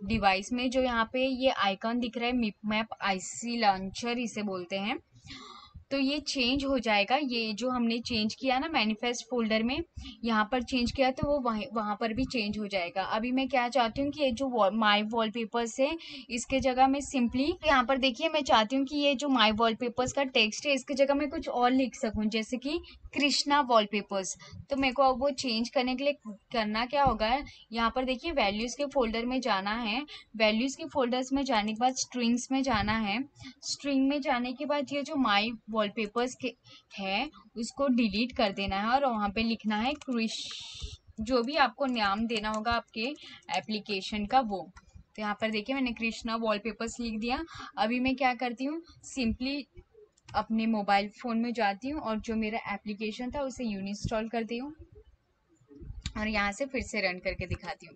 डिवाइस में जो यहाँ पे ये आइकॉन दिख रहा है मिपमैप आईसी लॉन्चर इसे बोलते हैं, तो ये चेंज हो जाएगा। ये जो हमने चेंज किया ना मैनिफेस्ट फोल्डर में, यहाँ पर चेंज किया तो वो वहाँ पर भी चेंज हो जाएगा। अभी मैं क्या चाहती हूँ कि ये जो माय वॉलपेपर्स है इसके जगह मैं सिंपली यहाँ पर देखिए मैं चाहती हूँ कि ये जो माय वॉलपेपर्स का टेक्स्ट है इसके जगह मैं कुछ और लिख सकूँ, जैसे कि कृष्णा वॉलपेपर्स। तो मेरे को अब वो चेंज करने के लिए करना क्या होगा, यहाँ पर देखिए वैल्यूज़ के फोल्डर में जाना है। वैल्यूज़ के फोल्डर्स में जाने के बाद स्ट्रिंग्स में जाना है। स्ट्रिंग में जाने के बाद ये जो माय वॉलपेपर्स के है उसको डिलीट कर देना है और वहाँ पे लिखना है कृष्ण, जो भी आपको नाम देना होगा आपके एप्लीकेशन का वो। तो यहाँ पर देखिए मैंने कृष्णा वॉलपेपर्स लिख दिया। अभी मैं क्या करती हूँ, सिंपली अपने मोबाइल फ़ोन में जाती हूँ और जो मेरा एप्लीकेशन था उसे यूनिंस्टॉल करती हूँ और यहाँ से फिर से रन करके दिखाती हूँ।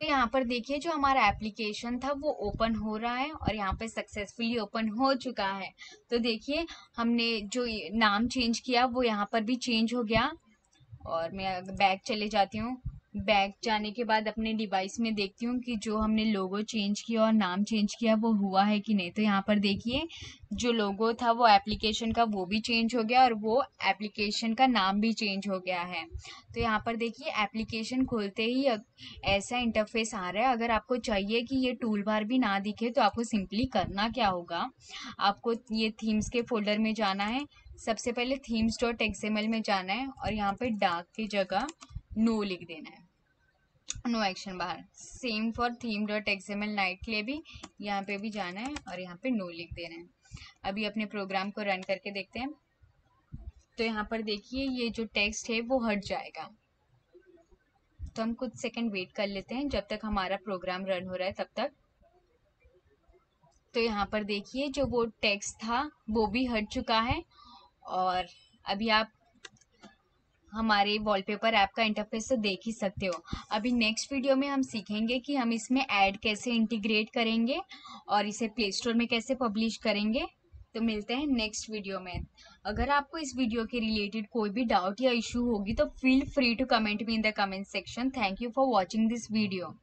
तो यहाँ पर देखिए जो हमारा एप्लीकेशन था वो ओपन हो रहा है और यहाँ पे सक्सेसफुली ओपन हो चुका है। तो देखिए हमने जो नाम चेंज किया वो यहाँ पर भी चेंज हो गया। और मैं बैक चले जाती हूँ। बैक जाने के बाद अपने डिवाइस में देखती हूँ कि जो हमने लोगो चेंज किया और नाम चेंज किया वो हुआ है कि नहीं। तो यहाँ पर देखिए जो लोगो था वो एप्लीकेशन का वो भी चेंज हो गया और वो एप्लीकेशन का नाम भी चेंज हो गया है। तो यहाँ पर देखिए एप्लीकेशन खोलते ही ऐसा इंटरफेस आ रहा है। अगर आपको चाहिए कि ये टूल बार भी ना दिखे तो आपको सिंपली करना क्या होगा, आपको ये थीम्स के फोल्डर में जाना है। सबसे पहले themes.xml में जाना है और यहाँ पर डार्क की जगह नो लिख देना है, नो एक्शन बाहर। सेम फॉर theme.xml नाइट के लिए भी यहाँ पे भी जाना है और यहाँ पे नो लिख देना है। अभी अपने प्रोग्राम को रन करके देखते हैं। तो यहाँ पर देखिए ये जो टेक्स्ट है वो हट जाएगा। तो हम कुछ सेकंड वेट कर लेते हैं जब तक हमारा प्रोग्राम रन हो रहा है तब तक। तो यहाँ पर देखिए जो वो टेक्स्ट था वो भी हट चुका है और अभी आप हमारे वॉलपेपर ऐप का इंटरफेस तो देख ही सकते हो। अभी नेक्स्ट वीडियो में हम सीखेंगे कि हम इसमें ऐड कैसे इंटीग्रेट करेंगे और इसे प्ले स्टोर में कैसे पब्लिश करेंगे। तो मिलते हैं नेक्स्ट वीडियो में। अगर आपको इस वीडियो के रिलेटेड कोई भी डाउट या इशू होगी तो feel free to comment me in the comment section. Thank you for watching this video.